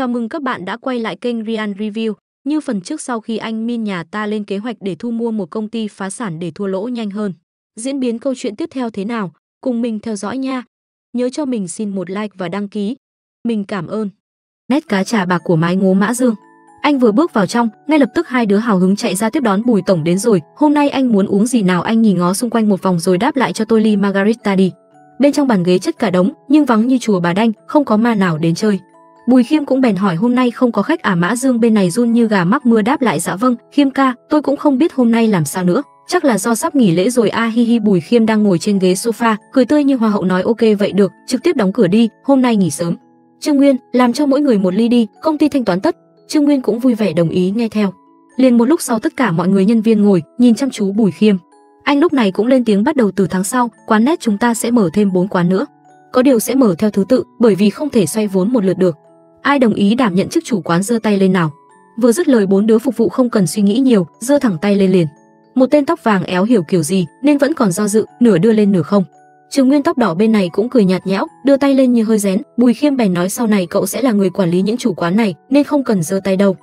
Chào mừng các bạn đã quay lại kênh Ryan Review. Như phần trước, sau khi anh Min nhà ta lên kế hoạch để thu mua một công ty phá sản để thua lỗ nhanh hơn. Diễn biến câu chuyện tiếp theo thế nào? Cùng mình theo dõi nha. Nhớ cho mình xin một like và đăng ký. Mình cảm ơn. Nét cá trà bạc của mái ngố Mã Dương. Anh vừa bước vào trong, ngay lập tức hai đứa hào hứng chạy ra tiếp đón. Bùi tổng đến rồi, hôm nay anh muốn uống gì nào? Anh nhìn ngó xung quanh một vòng rồi đáp lại, cho tôi ly margarita đi. Bên trong bàn ghế chất cả đống, nhưng vắng như chùa Bà Đanh, không có ma nào đến chơi. Bùi Khiêm cũng bèn hỏi, hôm nay không có khách à? Mã Dương bên này run như gà mắc mưa đáp lại, dạ vâng, Khiêm ca, tôi cũng không biết hôm nay làm sao nữa, chắc là do sắp nghỉ lễ rồi a hi hi. Bùi Khiêm đang ngồi trên ghế sofa, cười tươi như hoa hậu, nói ok vậy được, trực tiếp đóng cửa đi, hôm nay nghỉ sớm. Trương Nguyên, làm cho mỗi người một ly đi, công ty thanh toán tất. Trương Nguyên cũng vui vẻ đồng ý nghe theo. Liền một lúc sau tất cả mọi người nhân viên ngồi nhìn chăm chú Bùi Khiêm. Anh lúc này cũng lên tiếng, bắt đầu từ tháng sau, quán nét chúng ta sẽ mở thêm 4 quán nữa. Có điều sẽ mở theo thứ tự, bởi vì không thể xoay vốn một lượt được. Ai đồng ý đảm nhận chức chủ quán giơ tay lên nào. Vừa dứt lời, 4 đứa phục vụ không cần suy nghĩ nhiều, giơ thẳng tay lên liền. Một tên tóc vàng éo hiểu kiểu gì nên vẫn còn do dự, nửa đưa lên nửa không. Trương Nguyên tóc đỏ bên này cũng cười nhạt nhẽo, đưa tay lên như hơi rén. Bùi Khiêm bèn nói, sau này cậu sẽ là người quản lý những chủ quán này nên không cần giơ tay đâu.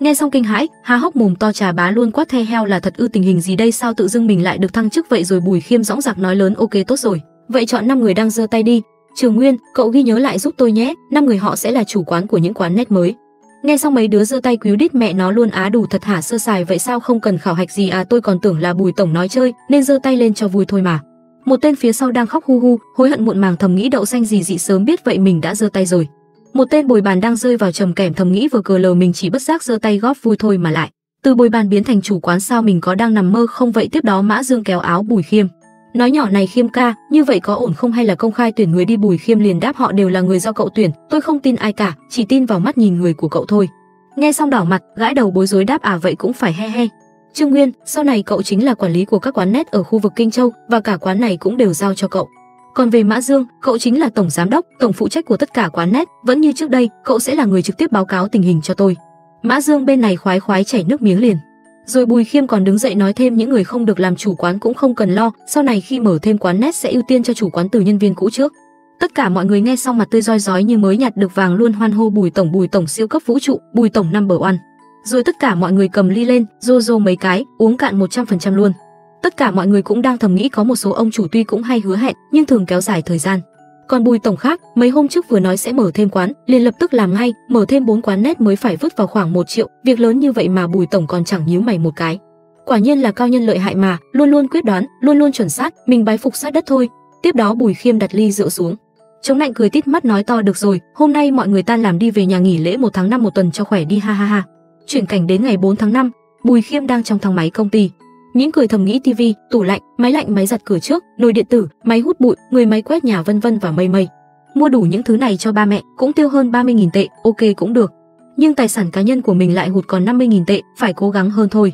Nghe xong kinh hãi, há hốc mồm to, trà bá luôn quát, the heo là thật ư, tình hình gì đây, sao tự dưng mình lại được thăng chức vậy rồi? Bùi Khiêm dõng dạc nói lớn, ok tốt rồi, vậy chọn 5 người đang giơ tay đi. Trương Nguyên, cậu ghi nhớ lại giúp tôi nhé, 5 người họ sẽ là chủ quán của những quán nét mới. Nghe xong mấy đứa giơ tay cứu đít, mẹ nó luôn á, đủ thật hả, sơ sài vậy sao, không cần khảo hạch gì à, tôi còn tưởng là Bùi tổng nói chơi nên giơ tay lên cho vui thôi mà. Một tên phía sau đang khóc hu hu, hối hận muộn màng thầm nghĩ, đậu xanh gì dị, sớm biết vậy mình đã giơ tay rồi. Một tên bồi bàn đang rơi vào trầm kẻm thầm nghĩ, vừa cờ lờ mình chỉ bất giác giơ tay góp vui thôi mà, lại từ bồi bàn biến thành chủ quán, sao mình có đang nằm mơ không vậy? Tiếp đó Mã Dương kéo áo Bùi Khiêm nói, nhỏ này Khiêm ca, như vậy có ổn không, hay là công khai tuyển người đi? Bùi Khiêm liền đáp, họ đều là người do cậu tuyển, tôi không tin ai cả, chỉ tin vào mắt nhìn người của cậu thôi. Nghe xong đỏ mặt gãi đầu bối rối đáp, à vậy cũng phải, he he. Trương Nguyên, sau này cậu chính là quản lý của các quán nét ở khu vực Kinh Châu, và cả quán này cũng đều giao cho cậu. Còn về Mã Dương, cậu chính là tổng giám đốc, tổng phụ trách của tất cả quán nét, vẫn như trước đây, cậu sẽ là người trực tiếp báo cáo tình hình cho tôi. Mã Dương bên này khoái khoái chảy nước miếng liền. Rồi Bùi Khiêm còn đứng dậy nói thêm, những người không được làm chủ quán cũng không cần lo, sau này khi mở thêm quán nét sẽ ưu tiên cho chủ quán từ nhân viên cũ trước. Tất cả mọi người nghe xong mặt tươi rói rói như mới nhặt được vàng, luôn hoan hô, Bùi tổng siêu cấp vũ trụ, Bùi tổng number one. Rồi tất cả mọi người cầm ly lên, rô mấy cái, uống cạn 100% luôn. Tất cả mọi người cũng đang thầm nghĩ, có một số ông chủ tuy cũng hay hứa hẹn, nhưng thường kéo dài thời gian. Còn Bùi tổng khác, mấy hôm trước vừa nói sẽ mở thêm quán, liền lập tức làm ngay, mở thêm 4 quán nét mới phải vứt vào khoảng 1 triệu, việc lớn như vậy mà Bùi tổng còn chẳng nhíu mày một cái. Quả nhiên là cao nhân lợi hại mà, luôn luôn quyết đoán, luôn luôn chuẩn xác, mình bái phục sát đất thôi. Tiếp đó Bùi Khiêm đặt ly rượu xuống, chống nạnh cười tít mắt nói, to được rồi, hôm nay mọi người tan làm đi về nhà nghỉ lễ 1/5 một tuần cho khỏe đi, ha ha ha. Chuyển cảnh đến ngày 4/5, Bùi Khiêm đang trong thang máy công ty. Những cười thầm nghĩ tivi, tủ lạnh, máy giặt cửa trước, nồi điện tử, máy hút bụi, người máy quét nhà vân vân và mây. Mua đủ những thứ này cho ba mẹ, cũng tiêu hơn 30.000 tệ, ok cũng được. Nhưng tài sản cá nhân của mình lại hụt còn 50.000 tệ, phải cố gắng hơn thôi.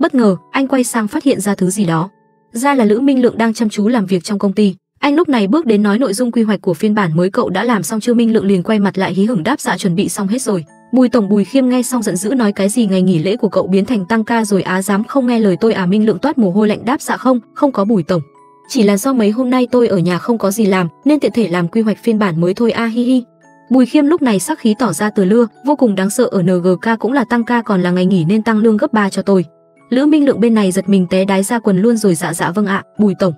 Bất ngờ, anh quay sang phát hiện ra thứ gì đó. Ra là Lữ Minh Lượng đang chăm chú làm việc trong công ty. Anh lúc này bước đến nói, nội dung quy hoạch của phiên bản mới cậu đã làm xong chưa? Minh Lượng liền quay mặt lại hí hửng đáp, dạ chuẩn bị xong hết rồi. Bùi tổng Bùi Khiêm nghe xong giận dữ nói, cái gì ngày nghỉ lễ của cậu biến thành tăng ca rồi á, dám không nghe lời tôi à? Minh Lượng toát mồ hôi lạnh đáp, dạ không có Bùi tổng, chỉ là do mấy hôm nay tôi ở nhà không có gì làm nên tiện thể làm quy hoạch phiên bản mới thôi a hi hi. Bùi Khiêm lúc này sắc khí tỏ ra từ lưa, vô cùng đáng sợ, ở NGK cũng là tăng ca còn là ngày nghỉ nên tăng lương gấp 3 cho tôi. Lữ Minh Lượng bên này giật mình té đái ra quần luôn rồi, dạ vâng ạ, Bùi tổng.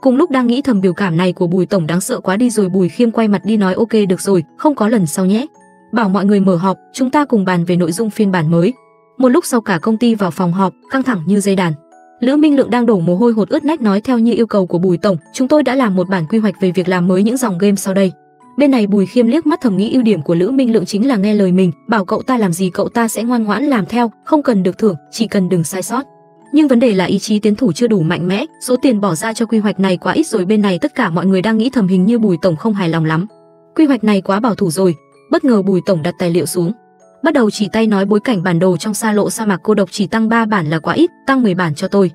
Cùng lúc đang nghĩ thầm biểu cảm này của Bùi tổng đáng sợ quá đi rồi, Bùi Khiêm quay mặt đi nói, ok được rồi, không có lần sau nhé. Bảo mọi người mở họp, chúng ta cùng bàn về nội dung phiên bản mới. Một lúc sau cả công ty vào phòng họp, căng thẳng như dây đàn. Lữ Minh Lượng đang đổ mồ hôi hột ướt nách nói, theo như yêu cầu của Bùi tổng, chúng tôi đã làm một bản quy hoạch về việc làm mới những dòng game sau đây. Bên này Bùi Khiêm liếc mắt thầm nghĩ, ưu điểm của Lữ Minh Lượng chính là nghe lời mình, bảo cậu ta làm gì cậu ta sẽ ngoan ngoãn làm theo, không cần được thưởng, chỉ cần đừng sai sót. Nhưng vấn đề là ý chí tiến thủ chưa đủ mạnh mẽ, số tiền bỏ ra cho quy hoạch này quá ít rồi. Bên này tất cả mọi người đang nghĩ thầm, hình như Bùi tổng không hài lòng lắm, quy hoạch này quá bảo thủ rồi. Bất ngờ Bùi tổng đặt tài liệu xuống, bắt đầu chỉ tay nói, bối cảnh bản đồ trong xa lộ sa mạc cô độc chỉ tăng 3 bản là quá ít, tăng 10 bản cho tôi.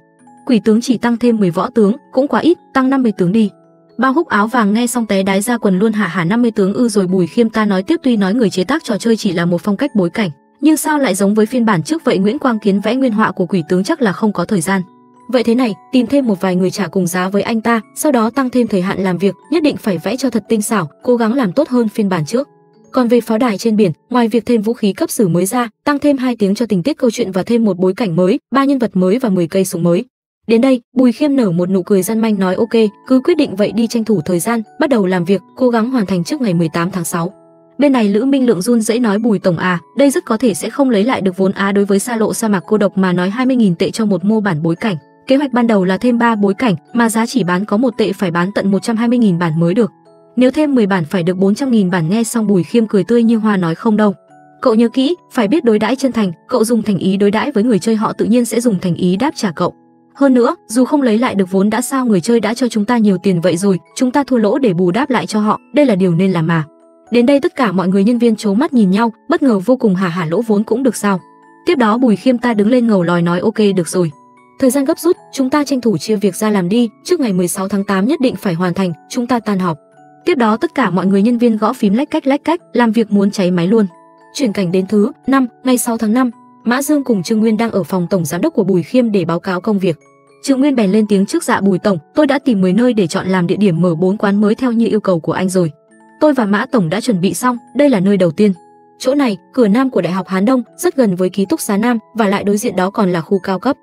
Quỷ tướng chỉ tăng thêm 10 võ tướng, cũng quá ít, tăng 50 tướng đi. Bao húc áo vàng nghe xong té đái ra quần luôn, hả 50 tướng ư? Rồi Bùi Khiêm ta nói tiếp, tuy nói người chế tác trò chơi chỉ là một phong cách bối cảnh, nhưng sao lại giống với phiên bản trước vậy? Nguyễn Quang Kiến vẽ nguyên họa của quỷ tướng chắc là không có thời gian. Vậy thế này, tìm thêm một vài người trả cùng giá với anh ta, sau đó tăng thêm thời hạn làm việc, nhất định phải vẽ cho thật tinh xảo, cố gắng làm tốt hơn phiên bản trước. Còn về Pháo Đài Trên Biển, ngoài việc thêm vũ khí cấp sử mới ra, tăng thêm 2 tiếng cho tình tiết câu chuyện và thêm một bối cảnh mới, 3 nhân vật mới và 10 cây súng mới. Đến đây, Bùi Khiêm nở một nụ cười gian manh nói ok, cứ quyết định vậy đi, tranh thủ thời gian, bắt đầu làm việc, cố gắng hoàn thành trước ngày 18 tháng 6. Bên này Lữ Minh Lượng run rẩy nói Bùi tổng à, đây rất có thể sẽ không lấy lại được vốn á. Đối với xa lộ sa mạc cô độc mà nói 20.000 tệ cho một mô bản bối cảnh. Kế hoạch ban đầu là thêm 3 bối cảnh mà giá chỉ bán có 1 tệ, phải bán tận 120.000 bản mới được. Nếu thêm 10 bản phải được 400.000 bản. Nghe xong Bùi Khiêm cười tươi như hoa nói không đâu. Cậu nhớ kỹ, phải biết đối đãi chân thành, cậu dùng thành ý đối đãi với người chơi, họ tự nhiên sẽ dùng thành ý đáp trả cậu. Hơn nữa, dù không lấy lại được vốn đã sao, người chơi đã cho chúng ta nhiều tiền vậy rồi, chúng ta thua lỗ để bù đáp lại cho họ, đây là điều nên làm mà. Đến đây tất cả mọi người nhân viên trố mắt nhìn nhau, bất ngờ vô cùng. Hả, lỗ vốn cũng được sao? Tiếp đó Bùi Khiêm ta đứng lên ngầu lòi nói ok được rồi. Thời gian gấp rút, chúng ta tranh thủ chia việc ra làm đi, trước ngày 16 tháng 8 nhất định phải hoàn thành, chúng ta tan họp. Tiếp đó tất cả mọi người nhân viên gõ phím lách cách, làm việc muốn cháy máy luôn. Chuyển cảnh đến thứ 5, ngày 6 tháng 5, Mã Dương cùng Trương Nguyên đang ở phòng tổng giám đốc của Bùi Khiêm để báo cáo công việc. Trương Nguyên bèn lên tiếng trước, dạ Bùi tổng, tôi đã tìm 10 nơi để chọn làm địa điểm mở 4 quán mới theo như yêu cầu của anh rồi. Tôi và Mã tổng đã chuẩn bị xong, đây là nơi đầu tiên. Chỗ này, cửa nam của Đại học Hán Đông, rất gần với ký túc xá nam, và lại đối diện đó còn là khu cao cấp.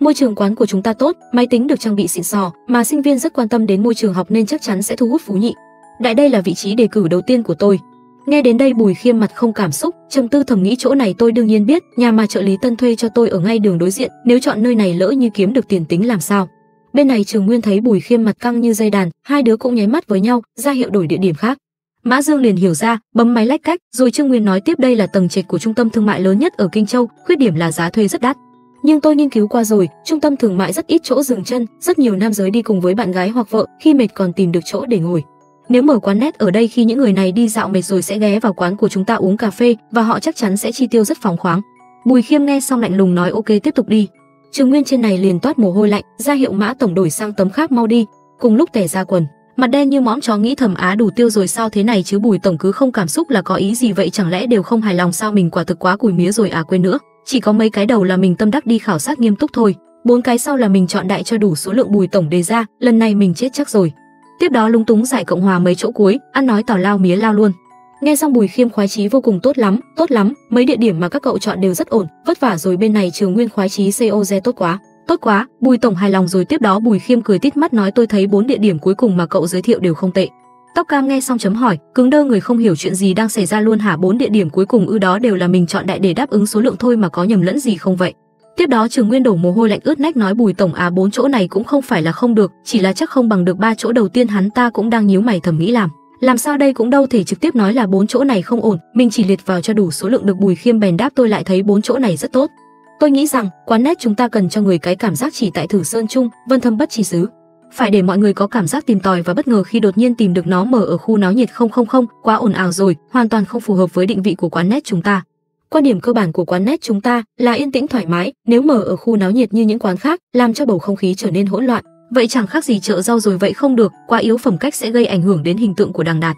Môi trường quán của chúng ta tốt, máy tính được trang bị xịn sò, mà sinh viên rất quan tâm đến môi trường học nên chắc chắn sẽ thu hút phú nhị. Đại đây là vị trí đề cử đầu tiên của tôi. Nghe đến đây Bùi Khiêm mặt không cảm xúc, trầm tư thầm nghĩ chỗ này tôi đương nhiên biết, nhà mà trợ lý Tân thuê cho tôi ở ngay đường đối diện, nếu chọn nơi này lỡ như kiếm được tiền tính làm sao. Bên này Trương Nguyên thấy Bùi Khiêm mặt căng như dây đàn, hai đứa cũng nháy mắt với nhau, ra hiệu đổi địa điểm khác. Mã Dương liền hiểu ra, bấm máy lách cách, rồi Trương Nguyên nói tiếp đây là tầng trệt của trung tâm thương mại lớn nhất ở Kinh Châu, khuyết điểm là giá thuê rất đắt. Nhưng tôi nghiên cứu qua rồi, trung tâm thương mại rất ít chỗ dừng chân, rất nhiều nam giới đi cùng với bạn gái hoặc vợ, khi mệt còn tìm được chỗ để ngồi. Nếu mở quán net ở đây, khi những người này đi dạo mệt rồi sẽ ghé vào quán của chúng ta uống cà phê và họ chắc chắn sẽ chi tiêu rất phóng khoáng. Bùi Khiêm nghe xong lạnh lùng nói ok tiếp tục đi. Trương Nguyên trên này liền toát mồ hôi lạnh, ra hiệu Mã tổng đổi sang tấm khác mau đi. Cùng lúc tè ra quần, mặt đen như mõm chó nghĩ thầm á đủ tiêu rồi sao thế này chứ, Bùi tổng cứ không cảm xúc là có ý gì vậy, chẳng lẽ đều không hài lòng sao, mình quả thực quá cùi mía rồi à. Quên nữa, chỉ có mấy cái đầu là mình tâm đắc đi khảo sát nghiêm túc thôi, 4 cái sau là mình chọn đại cho đủ số lượng Bùi tổng đề ra, lần này mình chết chắc rồi. Tiếp đó lúng túng giải cộng hòa mấy chỗ cuối, ăn nói tào lao mía lao luôn. Nghe xong Bùi Khiêm khoái chí vô cùng, tốt lắm, mấy địa điểm mà các cậu chọn đều rất ổn, vất vả rồi. Bên này Trương Nguyên khoái chí coze tốt quá, Bùi tổng hài lòng rồi. Tiếp đó Bùi Khiêm cười tít mắt nói tôi thấy 4 địa điểm cuối cùng mà cậu giới thiệu đều không tệ. Tóc cam nghe xong chấm hỏi, cứng đơ người không hiểu chuyện gì đang xảy ra luôn hả, 4 địa điểm cuối cùng ư, đó đều là mình chọn đại để đáp ứng số lượng thôi mà, có nhầm lẫn gì không vậy. Tiếp đó Trương Nguyên đổ mồ hôi lạnh ướt nách nói Bùi tổng à, 4 chỗ này cũng không phải là không được, chỉ là chắc không bằng được 3 chỗ đầu tiên. Hắn ta cũng đang nhíu mày thầm nghĩ làm sao đây, cũng đâu thể trực tiếp nói là 4 chỗ này không ổn, mình chỉ liệt vào cho đủ số lượng được. Bùi Khiêm bèn đáp tôi lại thấy 4 chỗ này rất tốt, tôi nghĩ rằng quán nét chúng ta cần cho người cái cảm giác chỉ tại thử sơn trung vân thâm bất chỉ xứ, phải để mọi người có cảm giác tìm tòi và bất ngờ khi đột nhiên tìm được nó. Mở ở khu náo nhiệt không, quá ồn ào rồi, hoàn toàn không phù hợp với định vị của quán nét chúng ta. Quan điểm cơ bản của quán nét chúng ta là yên tĩnh thoải mái, nếu mở ở khu náo nhiệt như những quán khác, làm cho bầu không khí trở nên hỗn loạn, vậy chẳng khác gì chợ rau rồi, vậy không được, quá yếu phẩm cách sẽ gây ảnh hưởng đến hình tượng của Đằng Đạt.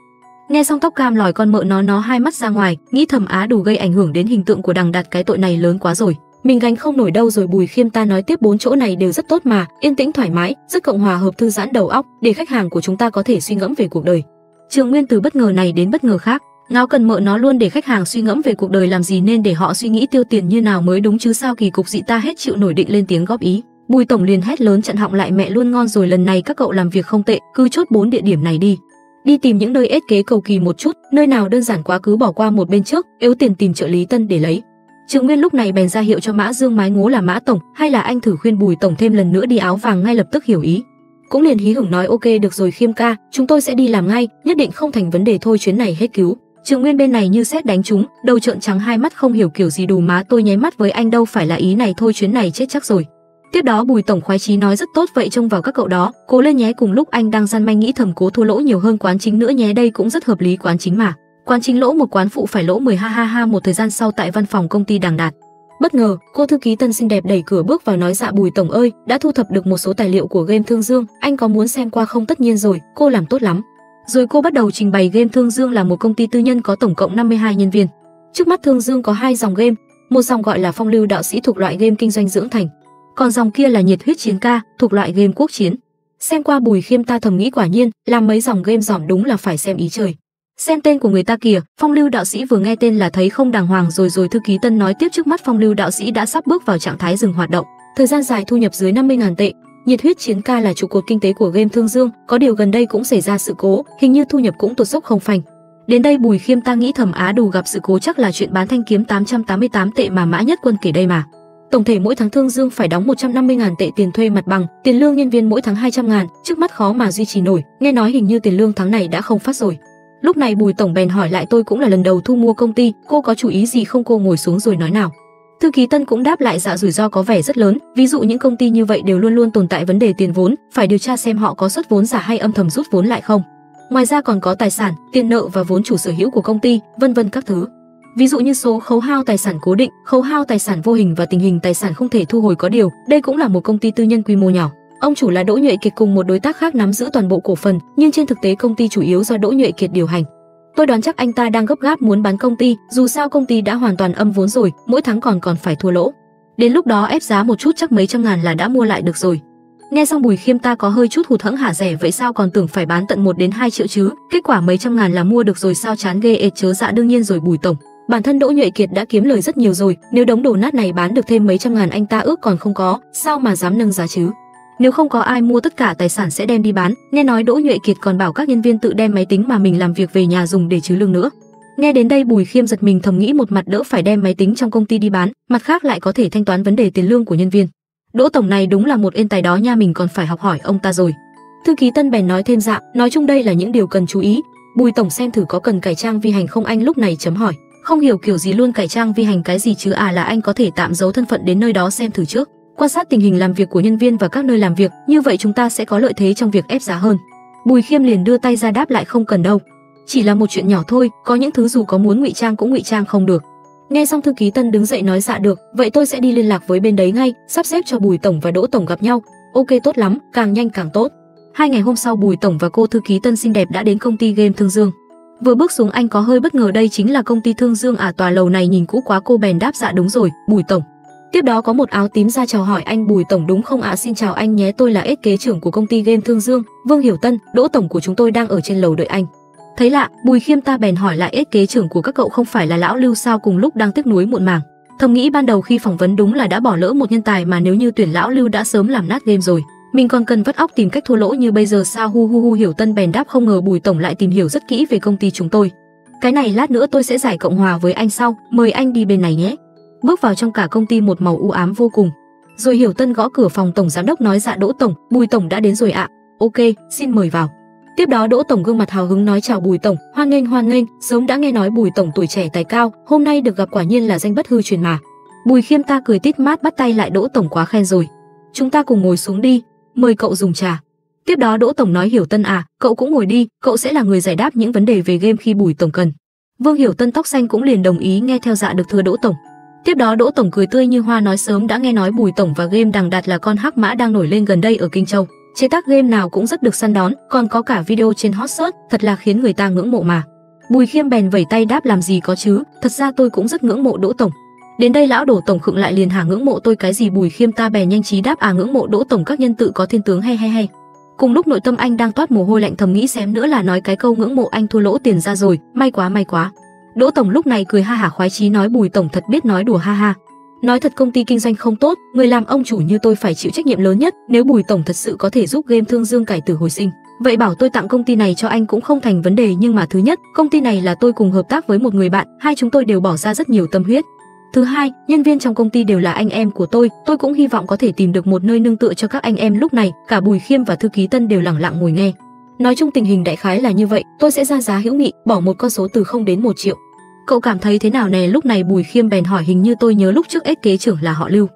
Nghe xong tóc cam lòi con mợ nó hai mắt ra ngoài, nghĩ thầm á đủ gây ảnh hưởng đến hình tượng của Đằng Đạt, cái tội này lớn quá rồi, mình gánh không nổi đâu rồi. Bùi Khiêm ta nói tiếp 4 chỗ này đều rất tốt mà, yên tĩnh thoải mái, rất cộng hòa hợp thư giãn đầu óc, để khách hàng của chúng ta có thể suy ngẫm về cuộc đời. Trương Nguyên từ bất ngờ này đến bất ngờ khác, ngáo cần mợ nó luôn, để khách hàng suy ngẫm về cuộc đời làm gì, nên để họ suy nghĩ tiêu tiền như nào mới đúng chứ sao, kỳ cục dị ta hết chịu nổi. Định lên tiếng góp ý, Bùi tổng liền hét lớn chặn họng lại, mẹ luôn ngon rồi, lần này các cậu làm việc không tệ, cứ chốt 4 địa điểm này đi, đi tìm những nơi ết kế cầu kỳ một chút, nơi nào đơn giản quá cứ bỏ qua một bên trước, yếu tiền tìm trợ lý Tân để lấy. Trương Nguyên lúc này bèn ra hiệu cho Mã Dương mái ngố là Mã tổng, hay là anh thử khuyên Bùi tổng thêm lần nữa đi. Áo vàng ngay lập tức hiểu ý, cũng liền hí hửng nói ok được rồi Khiêm ca, chúng tôi sẽ đi làm ngay, nhất định không thành vấn đề thôi, chuyến này hết cứu. Trương Nguyên bên này như sét đánh trúng, đầu trợn trắng hai mắt không hiểu kiểu gì, đù má tôi nháy mắt với anh đâu phải là ý này thôi, chuyến này chết chắc rồi. Tiếp đó Bùi tổng khoái chí nói rất tốt vậy, trông vào các cậu đó, cố lên nhé. Cùng lúc anh đang gian manh nghĩ thầm cố thua lỗ nhiều hơn quán chính nữa nhé, đây cũng rất hợp lý, quán chính mà, quán chính lỗ một quán phụ phải lỗ 10 ha. Một thời gian sau tại văn phòng công ty Đằng Đạt, bất ngờ cô thư ký Tân xinh đẹp đẩy cửa bước vào nói dạ Bùi tổng ơi, đã thu thập được một số tài liệu của Game Thương Dương, anh có muốn xem qua không. Tất nhiên rồi, cô làm tốt lắm. Rồi cô bắt đầu trình bày Game Thương Dương là một công ty tư nhân có tổng cộng 52 nhân viên. Trước mắt Thương Dương có 2 dòng game, một dòng gọi là Phong Lưu Đạo Sĩ thuộc loại game kinh doanh dưỡng thành, còn dòng kia là Nhiệt Huyết Chiến Ca thuộc loại game quốc chiến. Xem qua Bùi Khiêm ta thầm nghĩ quả nhiên, làm mấy dòng game giỏm đúng là phải xem ý trời. Xem tên của người ta kìa, Phong Lưu Đạo Sĩ vừa nghe tên là thấy không đàng hoàng rồi. Rồi thư ký Tân nói tiếp, trước mắt Phong Lưu Đạo Sĩ đã sắp bước vào trạng thái dừng hoạt động, thời gian dài thu nhập dưới 50.000 tệ. Nhiệt Huyết Chiến Ca là trụ cột kinh tế của Game Thương Dương, có điều gần đây cũng xảy ra sự cố, hình như thu nhập cũng tụt dốc không phanh. Đến đây Bùi Khiêm ta nghĩ thầm á, đủ gặp sự cố chắc là chuyện bán thanh kiếm 888 tệ mà Mã Nhất Quân kể đây mà. Tổng thể mỗi tháng Thương Dương phải đóng 150.000 tệ tiền thuê mặt bằng, tiền lương nhân viên mỗi tháng 200.000, trước mắt khó mà duy trì nổi, nghe nói hình như tiền lương tháng này đã không phát rồi. Lúc này Bùi tổng bèn hỏi lại, tôi cũng là lần đầu thu mua công ty, cô có chú ý gì không? Cô ngồi xuống rồi nói nào. Thư ký Tân cũng đáp lại, dạ rủi ro có vẻ rất lớn, ví dụ những công ty như vậy đều luôn luôn tồn tại vấn đề tiền vốn, phải điều tra xem họ có xuất vốn giả hay âm thầm rút vốn lại không. Ngoài ra còn có tài sản, tiền nợ và vốn chủ sở hữu của công ty, vân vân các thứ. Ví dụ như số khấu hao tài sản cố định, khấu hao tài sản vô hình và tình hình tài sản không thể thu hồi. Có điều, đây cũng là một công ty tư nhân quy mô nhỏ. Ông chủ là Đỗ Nhuệ Kiệt cùng một đối tác khác nắm giữ toàn bộ cổ phần, nhưng trên thực tế công ty chủ yếu do Đỗ Nhuệ Kiệt điều hành. Tôi đoán chắc anh ta đang gấp gáp muốn bán công ty, dù sao công ty đã hoàn toàn âm vốn rồi, mỗi tháng còn phải thua lỗ. Đến lúc đó ép giá một chút chắc mấy trăm ngàn là đã mua lại được rồi. Nghe xong Bùi Khiêm ta có hơi chút hụt hẫng, hả, rẻ vậy sao, còn tưởng phải bán tận 1 đến 2 triệu chứ, kết quả mấy trăm ngàn là mua được rồi sao, chán ghê. Chớ dạ, đương nhiên rồi Bùi tổng, bản thân Đỗ Nhuệ Kiệt đã kiếm lời rất nhiều rồi, nếu đống đồ nát này bán được thêm mấy trăm ngàn anh ta ước còn không có, sao mà dám nâng giá chứ. Nếu không có ai mua tất cả tài sản sẽ đem đi bán, nghe nói Đỗ Nhuệ Kiệt còn bảo các nhân viên tự đem máy tính mà mình làm việc về nhà dùng để trừ lương nữa. Nghe đến đây Bùi Khiêm giật mình thầm nghĩ, một mặt đỡ phải đem máy tính trong công ty đi bán, mặt khác lại có thể thanh toán vấn đề tiền lương của nhân viên. Đỗ tổng này đúng là một ên tài đó nha, mình còn phải học hỏi ông ta rồi. Thư ký Tân bèn nói thêm, dạ, nói chung đây là những điều cần chú ý. Bùi tổng xem thử có cần cải trang vi hành không, anh lúc này chấm hỏi. Không hiểu kiểu gì luôn, cải trang vi hành cái gì chứ, à là anh có thể tạm giấu thân phận đến nơi đó xem thử trước. Quan sát tình hình làm việc của nhân viên và các nơi làm việc, như vậy chúng ta sẽ có lợi thế trong việc ép giá hơn. Bùi Khiêm liền đưa tay ra đáp lại, không cần đâu, chỉ là một chuyện nhỏ thôi, có những thứ dù có muốn ngụy trang cũng ngụy trang không được. Nghe xong thư ký Tân đứng dậy nói, dạ được, vậy tôi sẽ đi liên lạc với bên đấy ngay, sắp xếp cho Bùi tổng và Đỗ tổng gặp nhau. Ok, tốt lắm, càng nhanh càng tốt. 2 ngày hôm sau Bùi tổng và cô thư ký Tân xinh đẹp đã đến công ty Game Thương Dương. Vừa bước xuống anh có hơi bất ngờ, đây chính là công ty Thương Dương à, tòa lầu này nhìn cũ quá. Cô bèn đáp, dạ đúng rồi, Bùi tổng. Tiếp đó có một áo tím ra chào hỏi, anh Bùi tổng đúng không ạ? Xin chào anh nhé, tôi là ết kế trưởng của công ty Game Thương Dương, Vương Hiểu Tân, Đỗ tổng của chúng tôi đang ở trên lầu đợi anh. Thấy lạ, Bùi Khiêm ta bèn hỏi lại, ết kế trưởng của các cậu không phải là lão Lưu sao? Cùng lúc đang tiếc nuối muộn màng, thầm nghĩ ban đầu khi phỏng vấn đúng là đã bỏ lỡ một nhân tài, mà nếu như tuyển lão Lưu đã sớm làm nát game rồi, mình còn cần vắt óc tìm cách thua lỗ như bây giờ sao. Hu Hiểu Tân bèn đáp, không ngờ Bùi tổng lại tìm hiểu rất kỹ về công ty chúng tôi. Cái này lát nữa tôi sẽ giải cộng hòa với anh sau, mời anh đi bên này nhé. Bước vào trong cả công ty một màu u ám vô cùng. Rồi Hiểu Tân gõ cửa phòng tổng giám đốc nói, dạ Đỗ tổng, Bùi tổng đã đến rồi ạ. Ok, xin mời vào. Tiếp đó Đỗ tổng gương mặt hào hứng nói, chào Bùi tổng, hoan nghênh, sớm đã nghe nói Bùi tổng tuổi trẻ tài cao, hôm nay được gặp quả nhiên là danh bất hư truyền mà. Bùi Khiêm ta cười tít mát bắt tay lại, Đỗ tổng quá khen rồi, chúng ta cùng ngồi xuống đi, mời cậu dùng trà. Tiếp đó Đỗ tổng nói, Hiểu Tân à, cậu cũng ngồi đi, cậu sẽ là người giải đáp những vấn đề về game khi Bùi tổng cần. Vương Hiểu Tân tóc xanh cũng liền đồng ý, nghe theo, dạ được thưa Đỗ tổng. Tiếp đó Đỗ tổng cười tươi như hoa nói, sớm đã nghe nói Bùi tổng và game Đằng Đạt là con hắc mã đang nổi lên gần đây ở Kinh Châu, chế tác game nào cũng rất được săn đón, còn có cả video trên hot search, thật là khiến người ta ngưỡng mộ mà. Bùi Khiêm bèn vẩy tay đáp, làm gì có chứ, thật ra tôi cũng rất ngưỡng mộ Đỗ tổng. Đến đây lão Đỗ tổng khựng lại liền, hả, ngưỡng mộ tôi cái gì? Bùi Khiêm ta bèn nhanh trí đáp, à ngưỡng mộ Đỗ tổng các nhân tự có thiên tướng, hay. Cùng lúc nội tâm anh đang toát mồ hôi lạnh, thầm nghĩ xém nữa là nói cái câu ngưỡng mộ anh thua lỗ tiền ra rồi, may quá. Đỗ tổng lúc này cười ha hả khoái chí nói, Bùi tổng thật biết nói đùa ha. Nói thật công ty kinh doanh không tốt, người làm ông chủ như tôi phải chịu trách nhiệm lớn nhất, nếu Bùi tổng thật sự có thể giúp Game Thương Dương cải tử hồi sinh, vậy bảo tôi tặng công ty này cho anh cũng không thành vấn đề, nhưng mà thứ nhất, công ty này là tôi cùng hợp tác với một người bạn, hai chúng tôi đều bỏ ra rất nhiều tâm huyết. Thứ hai, nhân viên trong công ty đều là anh em của tôi cũng hy vọng có thể tìm được một nơi nương tựa cho các anh em. Lúc này, cả Bùi Khiêm và thư ký Tân đều lặng lặng ngồi nghe. Nói chung tình hình đại khái là như vậy, tôi sẽ ra giá hữu nghị, bỏ một con số từ 0 đến 1 triệu. Cậu cảm thấy thế nào nè? Lúc này Bùi Khiêm bèn hỏi, hình như tôi nhớ lúc trước ết kế trưởng là họ Lưu.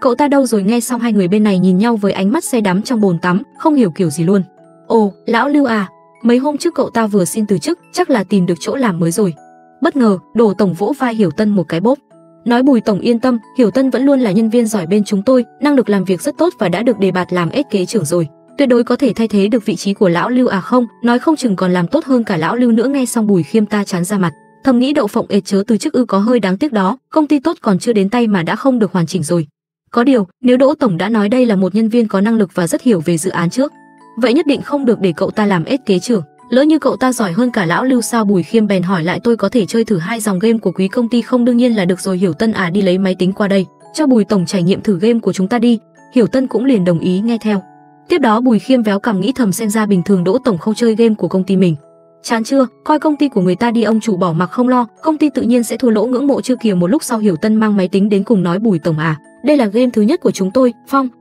Cậu ta đâu rồi? Nghe xong hai người bên này nhìn nhau với ánh mắt say đắm trong bồn tắm, không hiểu kiểu gì luôn. Ồ, lão Lưu à, mấy hôm trước cậu ta vừa xin từ chức, chắc là tìm được chỗ làm mới rồi. Bất ngờ, Đỗ tổng vỗ vai Hiểu Tân một cái bốp. Nói Bùi tổng yên tâm, Hiểu Tân vẫn luôn là nhân viên giỏi bên chúng tôi, năng lực làm việc rất tốt và đã được đề bạt làm ết kế trưởng rồi. Tuyệt đối có thể thay thế được vị trí của lão Lưu à, không, nói không chừng còn làm tốt hơn cả lão Lưu nữa. Nghe xong Bùi Khiêm ta chán ra mặt, thầm nghĩ đậu phộng, chớ từ chức ư, có hơi đáng tiếc đó, công ty tốt còn chưa đến tay mà đã không được hoàn chỉnh rồi. Có điều, nếu Đỗ tổng đã nói đây là một nhân viên có năng lực và rất hiểu về dự án trước, vậy nhất định không được để cậu ta làm ết kế trưởng. Lỡ như cậu ta giỏi hơn cả lão Lưu sao? Bùi Khiêm bèn hỏi lại. Tôi có thể chơi thử hai dòng game của quý công ty không? Đương nhiên là được rồi, Hiểu Tân à, đi lấy máy tính qua đây, cho Bùi tổng trải nghiệm thử game của chúng ta đi. Hiểu Tân cũng liền đồng ý nghe theo. Tiếp đó Bùi Khiêm véo cằm nghĩ thầm, xem ra bình thường Đỗ tổng không chơi game của công ty mình. Chán chưa, coi công ty của người ta đi, ông chủ bỏ mặc không lo, công ty tự nhiên sẽ thua lỗ. Ngưỡng mộ chưa kìa. Một lúc sau Hiểu Tân mang máy tính đến cùng nói, Bùi tổng à, đây là game thứ nhất của chúng tôi,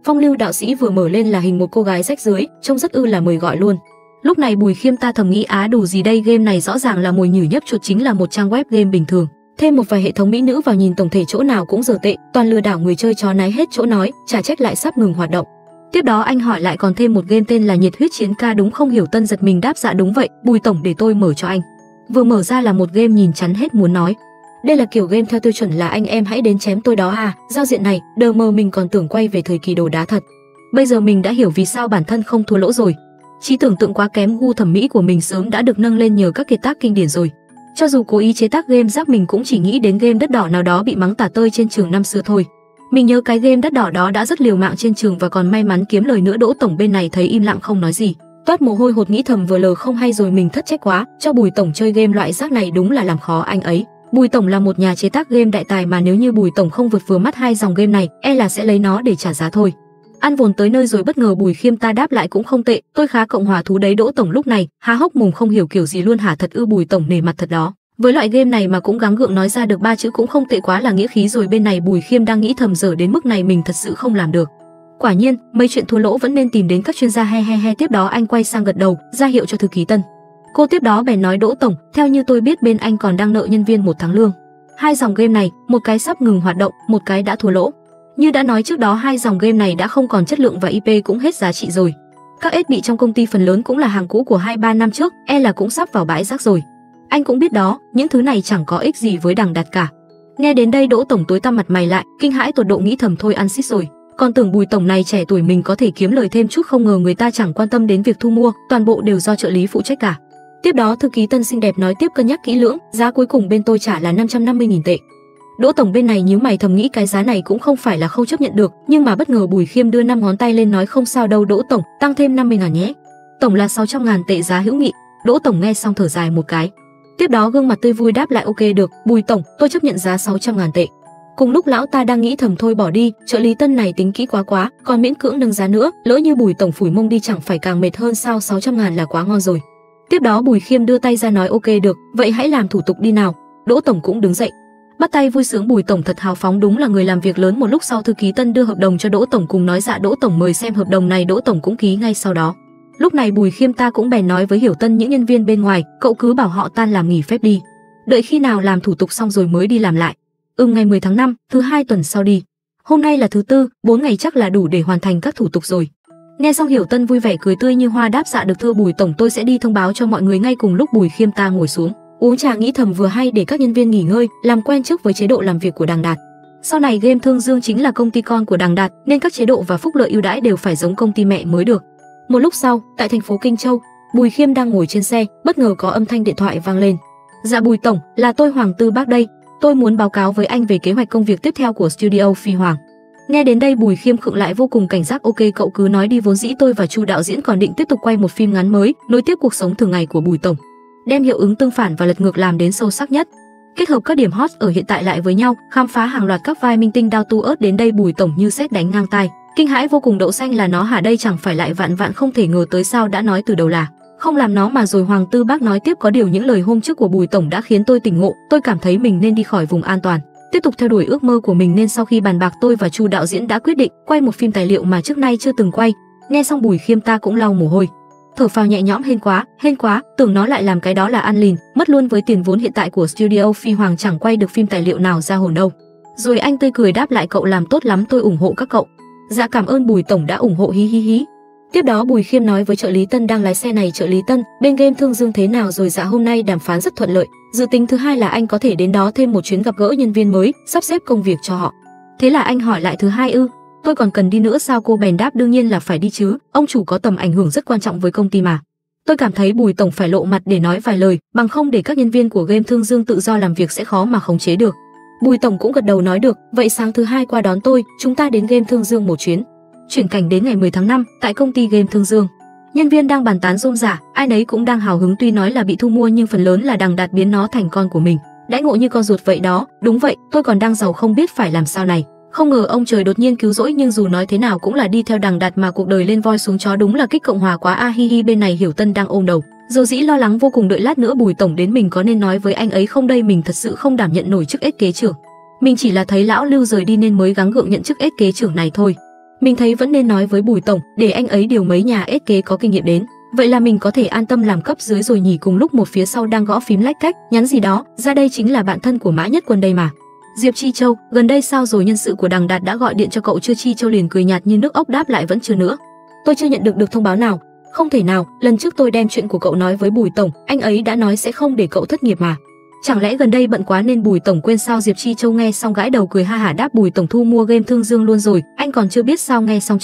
Phong lưu đạo sĩ, vừa mở lên là hình một cô gái rách dưới, trông rất ư là mời gọi luôn. Lúc này Bùi Khiêm ta thầm nghĩ, á đủ gì đây, game này rõ ràng là mồi nhử nhấp chuột, chính là một trang web game bình thường, thêm một vài hệ thống mỹ nữ vào, nhìn tổng thể chỗ nào cũng dở tệ, toàn lừa đảo người chơi chó nái hết chỗ nói, chả trách lại sắp ngừng hoạt động. Tiếp đó anh hỏi lại còn thêm một game tên là Nhiệt Huyết Chiến Ca đúng không? Hiểu Tân giật mình đáp, dạ đúng vậy, Bùi tổng để tôi mở cho anh. Vừa mở ra là một game nhìn chắn hết muốn nói. Đây là kiểu game theo tiêu chuẩn là anh em hãy đến chém tôi đó à, giao diện này, đờ mờ mình còn tưởng quay về thời kỳ đồ đá thật. Bây giờ mình đã hiểu vì sao bản thân không thua lỗ rồi. Trí tưởng tượng quá kém, gu thẩm mỹ của mình sớm đã được nâng lên nhờ các kiệt tác kinh điển rồi. Cho dù cố ý chế tác game rác, mình cũng chỉ nghĩ đến game Đất Đỏ nào đó bị mắng tả tơi trên trường năm xưa thôi. Mình nhớ cái game Đất Đỏ đó đã rất liều mạng trên trường và còn may mắn kiếm lời nữa. Đỗ tổng bên này thấy im lặng không nói gì, toát mồ hôi hột nghĩ thầm, vừa lờ không hay rồi, mình thất trách quá, cho Bùi tổng chơi game loại rác này đúng là làm khó anh ấy. Bùi tổng là một nhà chế tác game đại tài mà, nếu như Bùi tổng không vượt vừa mắt hai dòng game này, e là sẽ lấy nó để trả giá thôi. Ăn vồn tới nơi rồi, bất ngờ Bùi Khiêm ta đáp lại cũng không tệ, tôi khá cộng hòa thú đấy. Đỗ tổng lúc này há hốc mồm không hiểu kiểu gì luôn, hả thật ư? Bùi tổng nể mặt thật đó, với loại game này mà cũng gắng gượng nói ra được ba chữ cũng không tệ, quá là nghĩa khí rồi. Bên này Bùi Khiêm đang nghĩ thầm, dở đến mức này mình thật sự không làm được. Quả nhiên mấy chuyện thua lỗ vẫn nên tìm đến các chuyên gia, he. Tiếp đó anh quay sang gật đầu ra hiệu cho thư ký Tân. Cô tiếp đó bèn nói, Đỗ tổng, theo như tôi biết bên anh còn đang nợ nhân viên một tháng lương. Hai dòng game này, một cái sắp ngừng hoạt động, một cái đã thua lỗ. Như đã nói trước đó, hai dòng game này đã không còn chất lượng và IP cũng hết giá trị rồi. Các thiết bị trong công ty phần lớn cũng là hàng cũ của 2-3 năm trước, e là cũng sắp vào bãi rác rồi. Anh cũng biết đó, những thứ này chẳng có ích gì với đằng đặt cả. Nghe đến đây Đỗ tổng tối tăm mặt mày lại, kinh hãi tột độ nghĩ thầm, thôi ăn xít rồi. Còn tưởng Bùi tổng này trẻ tuổi mình có thể kiếm lời thêm chút, không ngờ người ta chẳng quan tâm đến việc thu mua, toàn bộ đều do trợ lý phụ trách cả. Tiếp đó thư ký Tân xinh đẹp nói tiếp, cân nhắc kỹ lưỡng, giá cuối cùng bên tôi trả là 550.000 tệ. Đỗ tổng bên này nhíu mày thầm nghĩ, cái giá này cũng không phải là không chấp nhận được, nhưng mà bất ngờ Bùi Khiêm đưa 5 ngón tay lên nói, không sao đâu Đỗ tổng, tăng thêm 50.000 nhé. Tổng là 600.000 tệ giá hữu nghị. Đỗ tổng nghe xong thở dài một cái. Tiếp đó gương mặt tươi vui đáp lại, ok được, Bùi tổng, tôi chấp nhận giá 600.000 tệ. Cùng lúc lão ta đang nghĩ thầm, thôi bỏ đi, trợ lý Tân này tính kỹ quá, còn miễn cưỡng nâng giá nữa, lỡ như Bùi tổng phủi mông đi chẳng phải càng mệt hơn sao, 600.000 là quá ngon rồi. Tiếp đó Bùi Khiêm đưa tay ra nói, ok được, vậy hãy làm thủ tục đi nào. Đỗ tổng cũng đứng dậy, bắt tay vui sướng, Bùi tổng thật hào phóng, đúng là người làm việc lớn. Một lúc sau thư ký Tân đưa hợp đồng cho Đỗ tổng cùng nói, dạ Đỗ tổng mời xem hợp đồng này. Đỗ tổng cũng ký ngay sau đó. Lúc này Bùi Khiêm ta cũng bèn nói với Hiểu Tân, những nhân viên bên ngoài cậu cứ bảo họ tan làm nghỉ phép đi, đợi khi nào làm thủ tục xong rồi mới đi làm lại. Ngày 10 tháng 5, thứ hai tuần sau đi. Hôm nay là thứ tư, 4 ngày chắc là đủ để hoàn thành các thủ tục rồi. Nghe xong Hiểu Tân vui vẻ cười tươi như hoa đáp, dạ được thưa Bùi tổng, tôi sẽ đi thông báo cho mọi người ngay. Cùng lúc Bùi Khiêm ta ngồi xuống uống trà nghĩ thầm, vừa hay để các nhân viên nghỉ ngơi, làm quen trước với chế độ làm việc của Đằng Đạt. Sau này Game Thương Dương chính là công ty con của Đằng Đạt, nên các chế độ và phúc lợi ưu đãi đều phải giống công ty mẹ mới được. Một lúc sau, tại thành phố Kinh Châu, Bùi Khiêm đang ngồi trên xe, bất ngờ có âm thanh điện thoại vang lên. Dạ Bùi tổng, là tôi Hoàng Tư Bác đây, tôi muốn báo cáo với anh về kế hoạch công việc tiếp theo của Studio Phi Hoàng. Nghe đến đây Bùi Khiêm khựng lại vô cùng cảnh giác, ok cậu cứ nói đi, vốn dĩ tôi và Chu đạo diễn còn định tiếp tục quay một phim ngắn mới, nối tiếp cuộc sống thường ngày của Bùi tổng, đem hiệu ứng tương phản và lật ngược làm đến sâu sắc nhất, kết hợp các điểm hot ở hiện tại lại với nhau, khám phá hàng loạt các vai minh tinh đao tu ớt. Đến đây Bùi tổng như sét đánh ngang tai, kinh hãi vô cùng, đậu xanh là nó hả, đây chẳng phải lại vạn không thể ngờ tới sao, đã nói từ đầu là không làm nó mà rồi. Hoàng Tư Bác nói tiếp, có điều những lời hôm trước của Bùi tổng đã khiến tôi tỉnh ngộ, tôi cảm thấy mình nên đi khỏi vùng an toàn, tiếp tục theo đuổi ước mơ của mình, nên sau khi bàn bạc tôi và Chu đạo diễn đã quyết định quay một phim tài liệu mà trước nay chưa từng quay. Nghe xong Bùi Khiêm ta cũng lau mồ hôi thở phào nhẹ nhõm, hên quá, tưởng nó lại làm cái đó là ăn lìn mất luôn với tiền vốn hiện tại của Studio Phi Hoàng, chẳng quay được phim tài liệu nào ra hồn đâu. Rồi anh tươi cười đáp lại, cậu làm tốt lắm, tôi ủng hộ các cậu. Dạ cảm ơn Bùi tổng đã ủng hộ, hí. Tiếp đó Bùi Khiêm nói với trợ lý Tân đang lái xe này, trợ lý Tân, bên Game Thương Dương thế nào rồi? Dạ hôm nay đàm phán rất thuận lợi, dự tính thứ hai là anh có thể đến đó thêm một chuyến gặp gỡ nhân viên mới, sắp xếp công việc cho họ. Thế là anh hỏi lại, thứ hai ư? Tôi còn cần đi nữa sao? Cô bèn đáp, đương nhiên là phải đi chứ, ông chủ có tầm ảnh hưởng rất quan trọng với công ty mà. Tôi cảm thấy Bùi tổng phải lộ mặt để nói vài lời, bằng không để các nhân viên của Game Thương Dương tự do làm việc sẽ khó mà khống chế được. Bùi tổng cũng gật đầu nói được, vậy sáng thứ hai qua đón tôi, chúng ta đến Game Thương Dương một chuyến. Chuyển cảnh đến ngày 10 tháng 5, tại công ty Game Thương Dương. Nhân viên đang bàn tán rôm rả, ai nấy cũng đang hào hứng, tuy nói là bị thu mua nhưng phần lớn là Đằng Đạt biến nó thành con của mình, đãi ngộ như con ruột vậy đó. Đúng vậy, tôi còn đang giàu không biết phải làm sao này. Không ngờ ông trời đột nhiên cứu rỗi, nhưng dù nói thế nào cũng là đi theo Đằng Đạt mà cuộc đời lên voi xuống chó, đúng là kích Cộng hòa quá a hi hi. Bên này Hiểu Tân đang ôm đầu, Dầu Dĩ lo lắng vô cùng, đợi lát nữa Bùi tổng đến mình có nên nói với anh ấy không đây, mình thật sự không đảm nhận nổi chức ết kế trưởng. Mình chỉ là thấy lão Lưu rời đi nên mới gắng gượng nhận chức ết kế trưởng này thôi. Mình thấy vẫn nên nói với Bùi tổng để anh ấy điều mấy nhà ết kế có kinh nghiệm đến, vậy là mình có thể an tâm làm cấp dưới rồi nhỉ. Cùng lúc một phía sau đang gõ phím lách cách nhắn gì đó ra, đây chính là bạn thân của Mã Nhất Quân đây mà. Diệp Chi Châu, gần đây sao rồi, nhân sự của Đằng Đạt đã gọi điện cho cậu chưa? Chi Châu liền cười nhạt như nước ốc đáp lại vẫn chưa nữa. Tôi chưa nhận được thông báo nào. Không thể nào, lần trước tôi đem chuyện của cậu nói với Bùi tổng, anh ấy đã nói sẽ không để cậu thất nghiệp mà. Chẳng lẽ gần đây bận quá nên Bùi tổng quên sao? Diệp Chi Châu nghe xong gãi đầu cười ha hả đáp, Bùi tổng thu mua Game Thương Dương luôn rồi, anh còn chưa biết sao? Nghe xong ...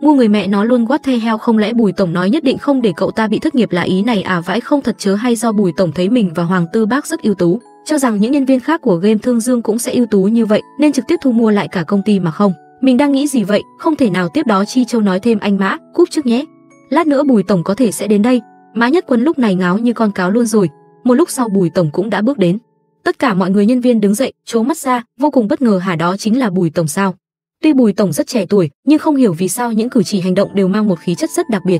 Mua người mẹ nó luôn, what the hell, không lẽ Bùi tổng nói nhất định không để cậu ta bị thất nghiệp là ý này à? Vãi không thật chớ, hay do Bùi tổng thấy mình và Hoàng Tư Bác rất ưu tú, cho rằng những nhân viên khác của Game Thương Dương cũng sẽ ưu tú như vậy nên trực tiếp thu mua lại cả công ty mà không? Mình đang nghĩ gì vậy? Không thể nào. Tiếp đó Chi Châu nói thêm, anh Mã, cúp trước nhé, lát nữa Bùi tổng có thể sẽ đến đây. Mã Nhất Quân lúc này ngáo như con cáo luôn rồi. Một lúc sau Bùi tổng cũng đã bước đến. Tất cả mọi người nhân viên đứng dậy, trố mắt ra, vô cùng bất ngờ. Hả, đó chính là Bùi tổng sao? Tuy Bùi tổng rất trẻ tuổi, nhưng không hiểu vì sao những cử chỉ hành động đều mang một khí chất rất đặc biệt.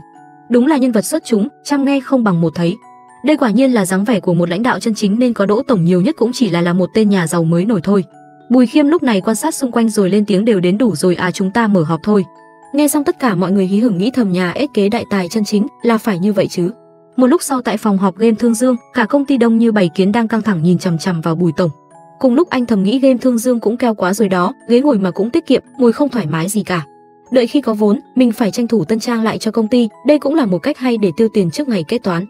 Đúng là nhân vật xuất chúng, trăm nghe không bằng một thấy. Đây quả nhiên là dáng vẻ của một lãnh đạo chân chính, nên có Đỗ tổng nhiều nhất cũng chỉ là một tên nhà giàu mới nổi thôi. Bùi Khiêm lúc này quan sát xung quanh rồi lên tiếng, đều đến đủ rồi à, chúng ta mở họp thôi. Nghe xong tất cả mọi người hí hửng nghĩ thầm, nhà ết kế đại tài chân chính là phải như vậy chứ. Một lúc sau tại phòng họp Game Thương Dương, cả công ty đông như bầy kiến đang căng thẳng nhìn chằm chằm vào Bùi tổng. Cùng lúc anh thầm nghĩ, Game Thương Dương cũng keo quá rồi đó, ghế ngồi mà cũng tiết kiệm, ngồi không thoải mái gì cả. Đợi khi có vốn, mình phải tranh thủ tân trang lại cho công ty, đây cũng là một cách hay để tiêu tiền trước ngày kết toán.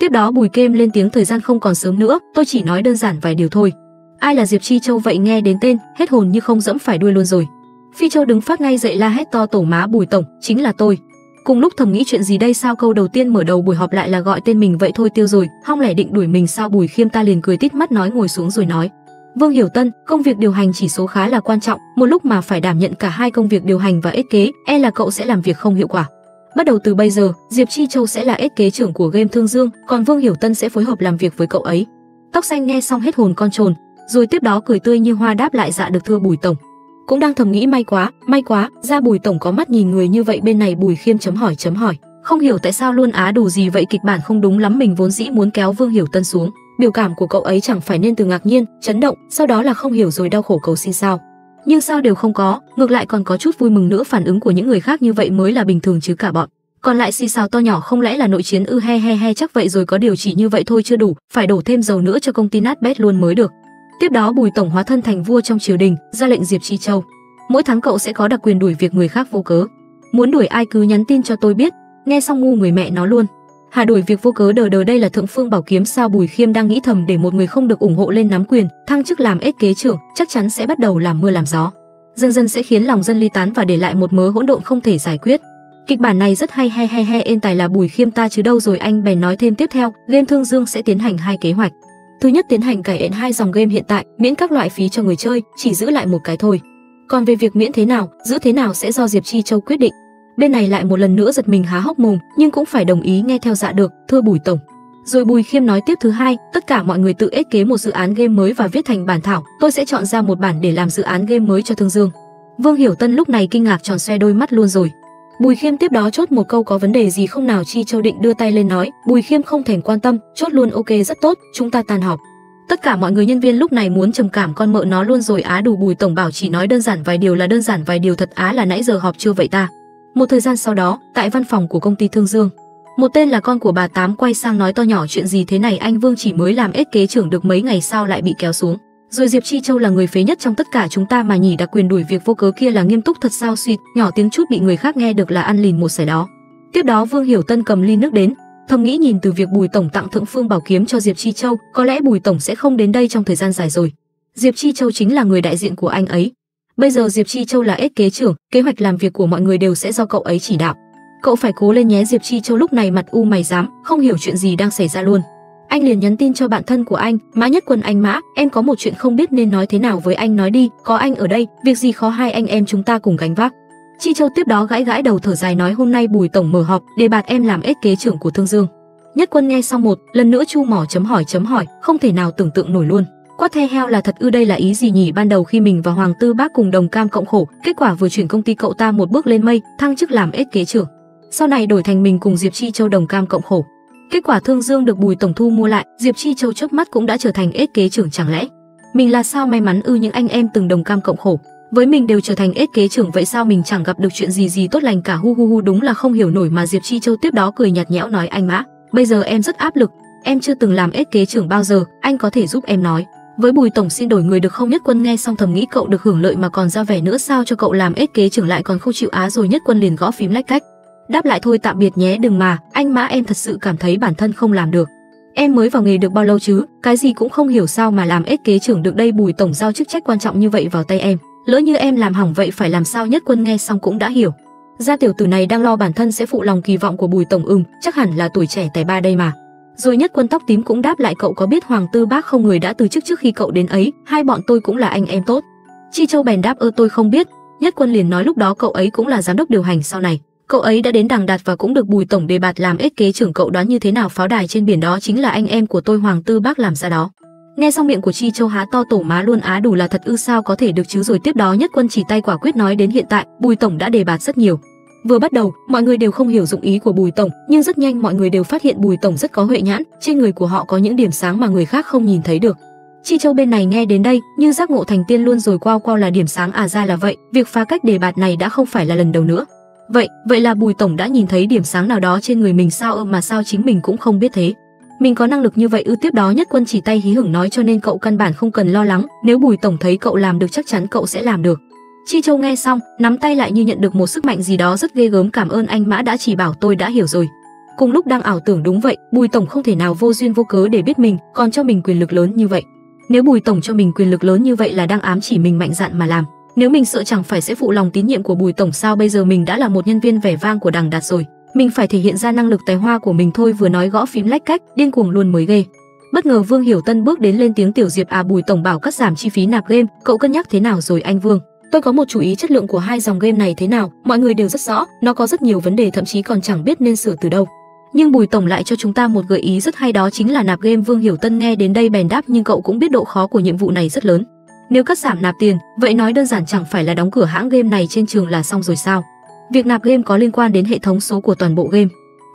Tiếp đó Bùi Khiêm lên tiếng, thời gian không còn sớm nữa, tôi chỉ nói đơn giản vài điều thôi. Ai là Diệp Chi Châu vậy? Nghe đến tên, hết hồn như không dẫm phải đuôi luôn rồi. Phi Châu đứng phát ngay dậy la hét to, tổ má, Bùi tổng chính là tôi. Cùng lúc thầm nghĩ chuyện gì đây, sao câu đầu tiên mở đầu buổi họp lại là gọi tên mình vậy? Thôi tiêu rồi, hong lẻ định đuổi mình sao? Bùi Khiêm ta liền cười tít mắt nói, ngồi xuống rồi nói. Vương Hiểu Tân, công việc điều hành chỉ số khá là quan trọng, một lúc mà phải đảm nhận cả hai công việc điều hành và ết kế, e là cậu sẽ làm việc không hiệu quả. Bắt đầu từ bây giờ, Diệp Chi Châu sẽ là ết kế trưởng của Game Thương Dương, còn Vương Hiểu Tân sẽ phối hợp làm việc với cậu ấy. Tóc xanh nghe xong hết hồn con trồn, rồi tiếp đó cười tươi như hoa đáp lại, dạ được thưa Bùi tổng. Cũng đang thầm nghĩ may quá, ra Bùi tổng có mắt nhìn người như vậy. Bên này Bùi Khiêm ... Không hiểu tại sao luôn á đồ gì vậy, kịch bản không đúng lắm, mình vốn dĩ muốn kéo Vương Hiểu Tân xuống. Biểu cảm của cậu ấy chẳng phải nên từ ngạc nhiên, chấn động, sau đó là không hiểu rồi đau khổ cầu xin sao. Nhưng sao đều không có, ngược lại còn có chút vui mừng nữa, phản ứng của những người khác như vậy mới là bình thường chứ cả bọn. Còn lại xì xào to nhỏ, không lẽ là nội chiến ư? He chắc vậy rồi, có điều chỉ như vậy thôi chưa đủ, phải đổ thêm dầu nữa cho công ty nát bét luôn mới được. Tiếp đó Bùi tổng hóa thân thành vua trong triều đình, ra lệnh Diệp Chi Châu, mỗi tháng cậu sẽ có đặc quyền đuổi việc người khác vô cớ, muốn đuổi ai cứ nhắn tin cho tôi biết. Nghe xong ngu người mẹ nó luôn, hà đuổi việc vô cớ đờ đờ, đây là thượng phương bảo kiếm sao? Bùi Khiêm đang nghĩ thầm, để một người không được ủng hộ lên nắm quyền thăng chức làm ết kế trưởng, chắc chắn sẽ bắt đầu làm mưa làm gió, dần dần sẽ khiến lòng dân ly tán và để lại một mớ hỗn độn không thể giải quyết. Kịch bản này rất hay. Ên tài là Bùi Khiêm ta chứ đâu rồi, anh bèn nói thêm, tiếp theo Game Thương Dương sẽ tiến hành hai kế hoạch. Thứ nhất, tiến hành cải thiện hai dòng game hiện tại, miễn các loại phí cho người chơi, chỉ giữ lại một cái thôi. Còn về việc miễn thế nào, giữ thế nào sẽ do Diệp Chi Châu quyết định. Bên này lại một lần nữa giật mình há hốc mồm, nhưng cũng phải đồng ý nghe theo, dạ được, thưa Bùi tổng. Rồi Bùi Khiêm nói tiếp, thứ hai, tất cả mọi người tự ết kế một dự án game mới và viết thành bản thảo, tôi sẽ chọn ra một bản để làm dự án game mới cho Thương Dương. Vương Hiểu Tân lúc này kinh ngạc tròn xoe đôi mắt luôn rồi. Bùi Khiêm tiếp đó chốt một câu, có vấn đề gì không nào? Chi Châu định đưa tay lên nói, Bùi Khiêm không thèm quan tâm, chốt luôn, ok rất tốt, chúng ta tan họp. Tất cả mọi người nhân viên lúc này muốn trầm cảm, con mợ nó luôn rồi á đủ, Bùi tổng bảo chỉ nói đơn giản vài điều là đơn giản vài điều thật, á là nãy giờ họp chưa vậy ta. Một thời gian sau đó, tại văn phòng của công ty Thương Dương, một tên là con của bà Tám quay sang nói to nhỏ, chuyện gì thế này, anh Vương chỉ mới làm ết kế trưởng được mấy ngày sao lại bị kéo xuống? Rồi Diệp Chi Châu là người phế nhất trong tất cả chúng ta mà nhỉ, đặc quyền đuổi việc vô cớ kia là nghiêm túc thật sao? Suỵt, nhỏ tiếng chút bị người khác nghe được là ăn lìn một sải đó. Tiếp đó Vương Hiểu Tân cầm ly nước đến, thầm nghĩ nhìn từ việc Bùi tổng tặng thượng phương bảo kiếm cho Diệp Chi Châu, có lẽ Bùi tổng sẽ không đến đây trong thời gian dài rồi. Diệp Chi Châu chính là người đại diện của anh ấy. Bây giờ Diệp Chi Châu là ết kế trưởng, kế hoạch làm việc của mọi người đều sẽ do cậu ấy chỉ đạo. Cậu phải cố lên nhé. Diệp Chi Châu lúc này mặt u mày dám, không hiểu chuyện gì đang xảy ra luôn. Anh liền nhắn tin cho bạn thân của anh, Mã Nhất Quân, anh Mã, em có một chuyện không biết nên nói thế nào với anh, nói đi, có anh ở đây, việc gì khó hai anh em chúng ta cùng gánh vác. Chi Châu tiếp đó gãi gãi đầu thở dài nói, hôm nay Bùi tổng mở họp đề bạt em làm kế trưởng của Thương Dương. Nhất Quân nghe xong một lần nữa chu mỏ ... không thể nào tưởng tượng nổi luôn. Quát the heo là thật ư, đây là ý gì nhỉ? Ban đầu khi mình và Hoàng Tư Bác cùng đồng cam cộng khổ, kết quả vừa chuyển công ty cậu ta một bước lên mây, thăng chức làm kế trưởng. Sau này đổi thành mình cùng Diệp Chi Châu đồng cam cộng khổ. Kết quả Thương Dương được Bùi tổng thu mua lại, Diệp Chi Châu chớp mắt cũng đã trở thành kế trưởng, chẳng lẽ mình là sao may mắn ư? Những anh em từng đồng cam cộng khổ với mình đều trở thành kế trưởng, vậy sao mình chẳng gặp được chuyện gì tốt lành cả, hu, đúng là không hiểu nổi mà. Diệp Chi Châu tiếp đó cười nhạt nhẽo nói, anh Mã, bây giờ em rất áp lực, em chưa từng làm kế trưởng bao giờ, anh có thể giúp em nói với Bùi tổng xin đổi người được không? Nhất Quân nghe xong thầm nghĩ, cậu được hưởng lợi mà còn ra vẻ nữa sao, cho cậu làm kế trưởng lại còn không chịu á? Rồi Nhất Quân liền gõ phím lách cách đáp lại, thôi tạm biệt nhé, đừng mà anh Mã, em thật sự cảm thấy bản thân không làm được. Em mới vào nghề được bao lâu chứ, cái gì cũng không hiểu sao mà làm kế trưởng được đây, Bùi tổng giao chức trách quan trọng như vậy vào tay em, lỡ như em làm hỏng vậy phải làm sao? Nhất Quân nghe xong cũng đã hiểu ra tiểu tử này đang lo bản thân sẽ phụ lòng kỳ vọng của Bùi tổng, chắc hẳn là tuổi trẻ tài ba đây mà. Rồi Nhất Quân tóc tím cũng đáp lại, cậu có biết Hoàng Tư Bác không, người đã từ chức trước khi cậu đến ấy, hai bọn tôi cũng là anh em tốt. Chi Châu bèn đáp, ơ tôi không biết. Nhất Quân liền nói, lúc đó cậu ấy cũng là giám đốc điều hành, sau này cậu ấy đã đến đàng đạt và cũng được Bùi tổng đề bạt làm kế trưởng, cậu đoán như thế nào? Pháo đài trên biển đó chính là anh em của tôi Hoàng Tư Bác làm ra đó. Nghe xong miệng của Chi Châu há to tổ má luôn, á đủ là thật ư, sao có thể được chứ. Rồi tiếp đó Nhất Quân chỉ tay quả quyết nói, đến hiện tại Bùi tổng đã đề bạt rất nhiều. Vừa bắt đầu mọi người đều không hiểu dụng ý của Bùi tổng, nhưng rất nhanh mọi người đều phát hiện Bùi tổng rất có huệ nhãn, trên người của họ có những điểm sáng mà người khác không nhìn thấy được. Chi Châu bên này nghe đến đây như giác ngộ thành tiên luôn rồi, quao là điểm sáng à? Ra là vậy, việc phá cách đề bạt này đã không phải là lần đầu nữa. Vậy là Bùi tổng đã nhìn thấy điểm sáng nào đó trên người mình sao? Mà sao chính mình cũng không biết thế, mình có năng lực như vậy ư? Tiếp đó Nhất Quân chỉ tay hí hửng nói, cho nên cậu căn bản không cần lo lắng, nếu Bùi tổng thấy cậu làm được chắc chắn cậu sẽ làm được. Chi Châu nghe xong nắm tay lại như nhận được một sức mạnh gì đó rất ghê gớm, cảm ơn anh Mã đã chỉ bảo, tôi đã hiểu rồi. Cùng lúc đang ảo tưởng, đúng vậy, Bùi tổng không thể nào vô duyên vô cớ để biết mình còn cho mình quyền lực lớn như vậy, nếu Bùi tổng cho mình quyền lực lớn như vậy là đang ám chỉ mình mạnh dạn mà làm, nếu mình sợ chẳng phải sẽ phụ lòng tín nhiệm của Bùi tổng sao? Bây giờ mình đã là một nhân viên vẻ vang của đàng đạt rồi, mình phải thể hiện ra năng lực tài hoa của mình thôi. Vừa nói gõ phím lách cách điên cuồng luôn mới ghê. Bất ngờ Vương Hiểu Tân bước đến lên tiếng, tiểu Diệp à, Bùi tổng bảo cắt giảm chi phí nạp game, cậu cân nhắc thế nào rồi? Anh Vương, tôi có một chú ý chất lượng của hai dòng game này thế nào, mọi người đều rất rõ nó có rất nhiều vấn đề, thậm chí còn chẳng biết nên sửa từ đâu, nhưng Bùi tổng lại cho chúng ta một gợi ý rất hay, đó chính là nạp game. Vương Hiểu Tân nghe đến đây bèn đáp, nhưng cậu cũng biết độ khó của nhiệm vụ này rất lớn, nếu cắt giảm nạp tiền vậy nói đơn giản chẳng phải là đóng cửa hãng game này trên trường là xong rồi sao? Việc nạp game có liên quan đến hệ thống số của toàn bộ game,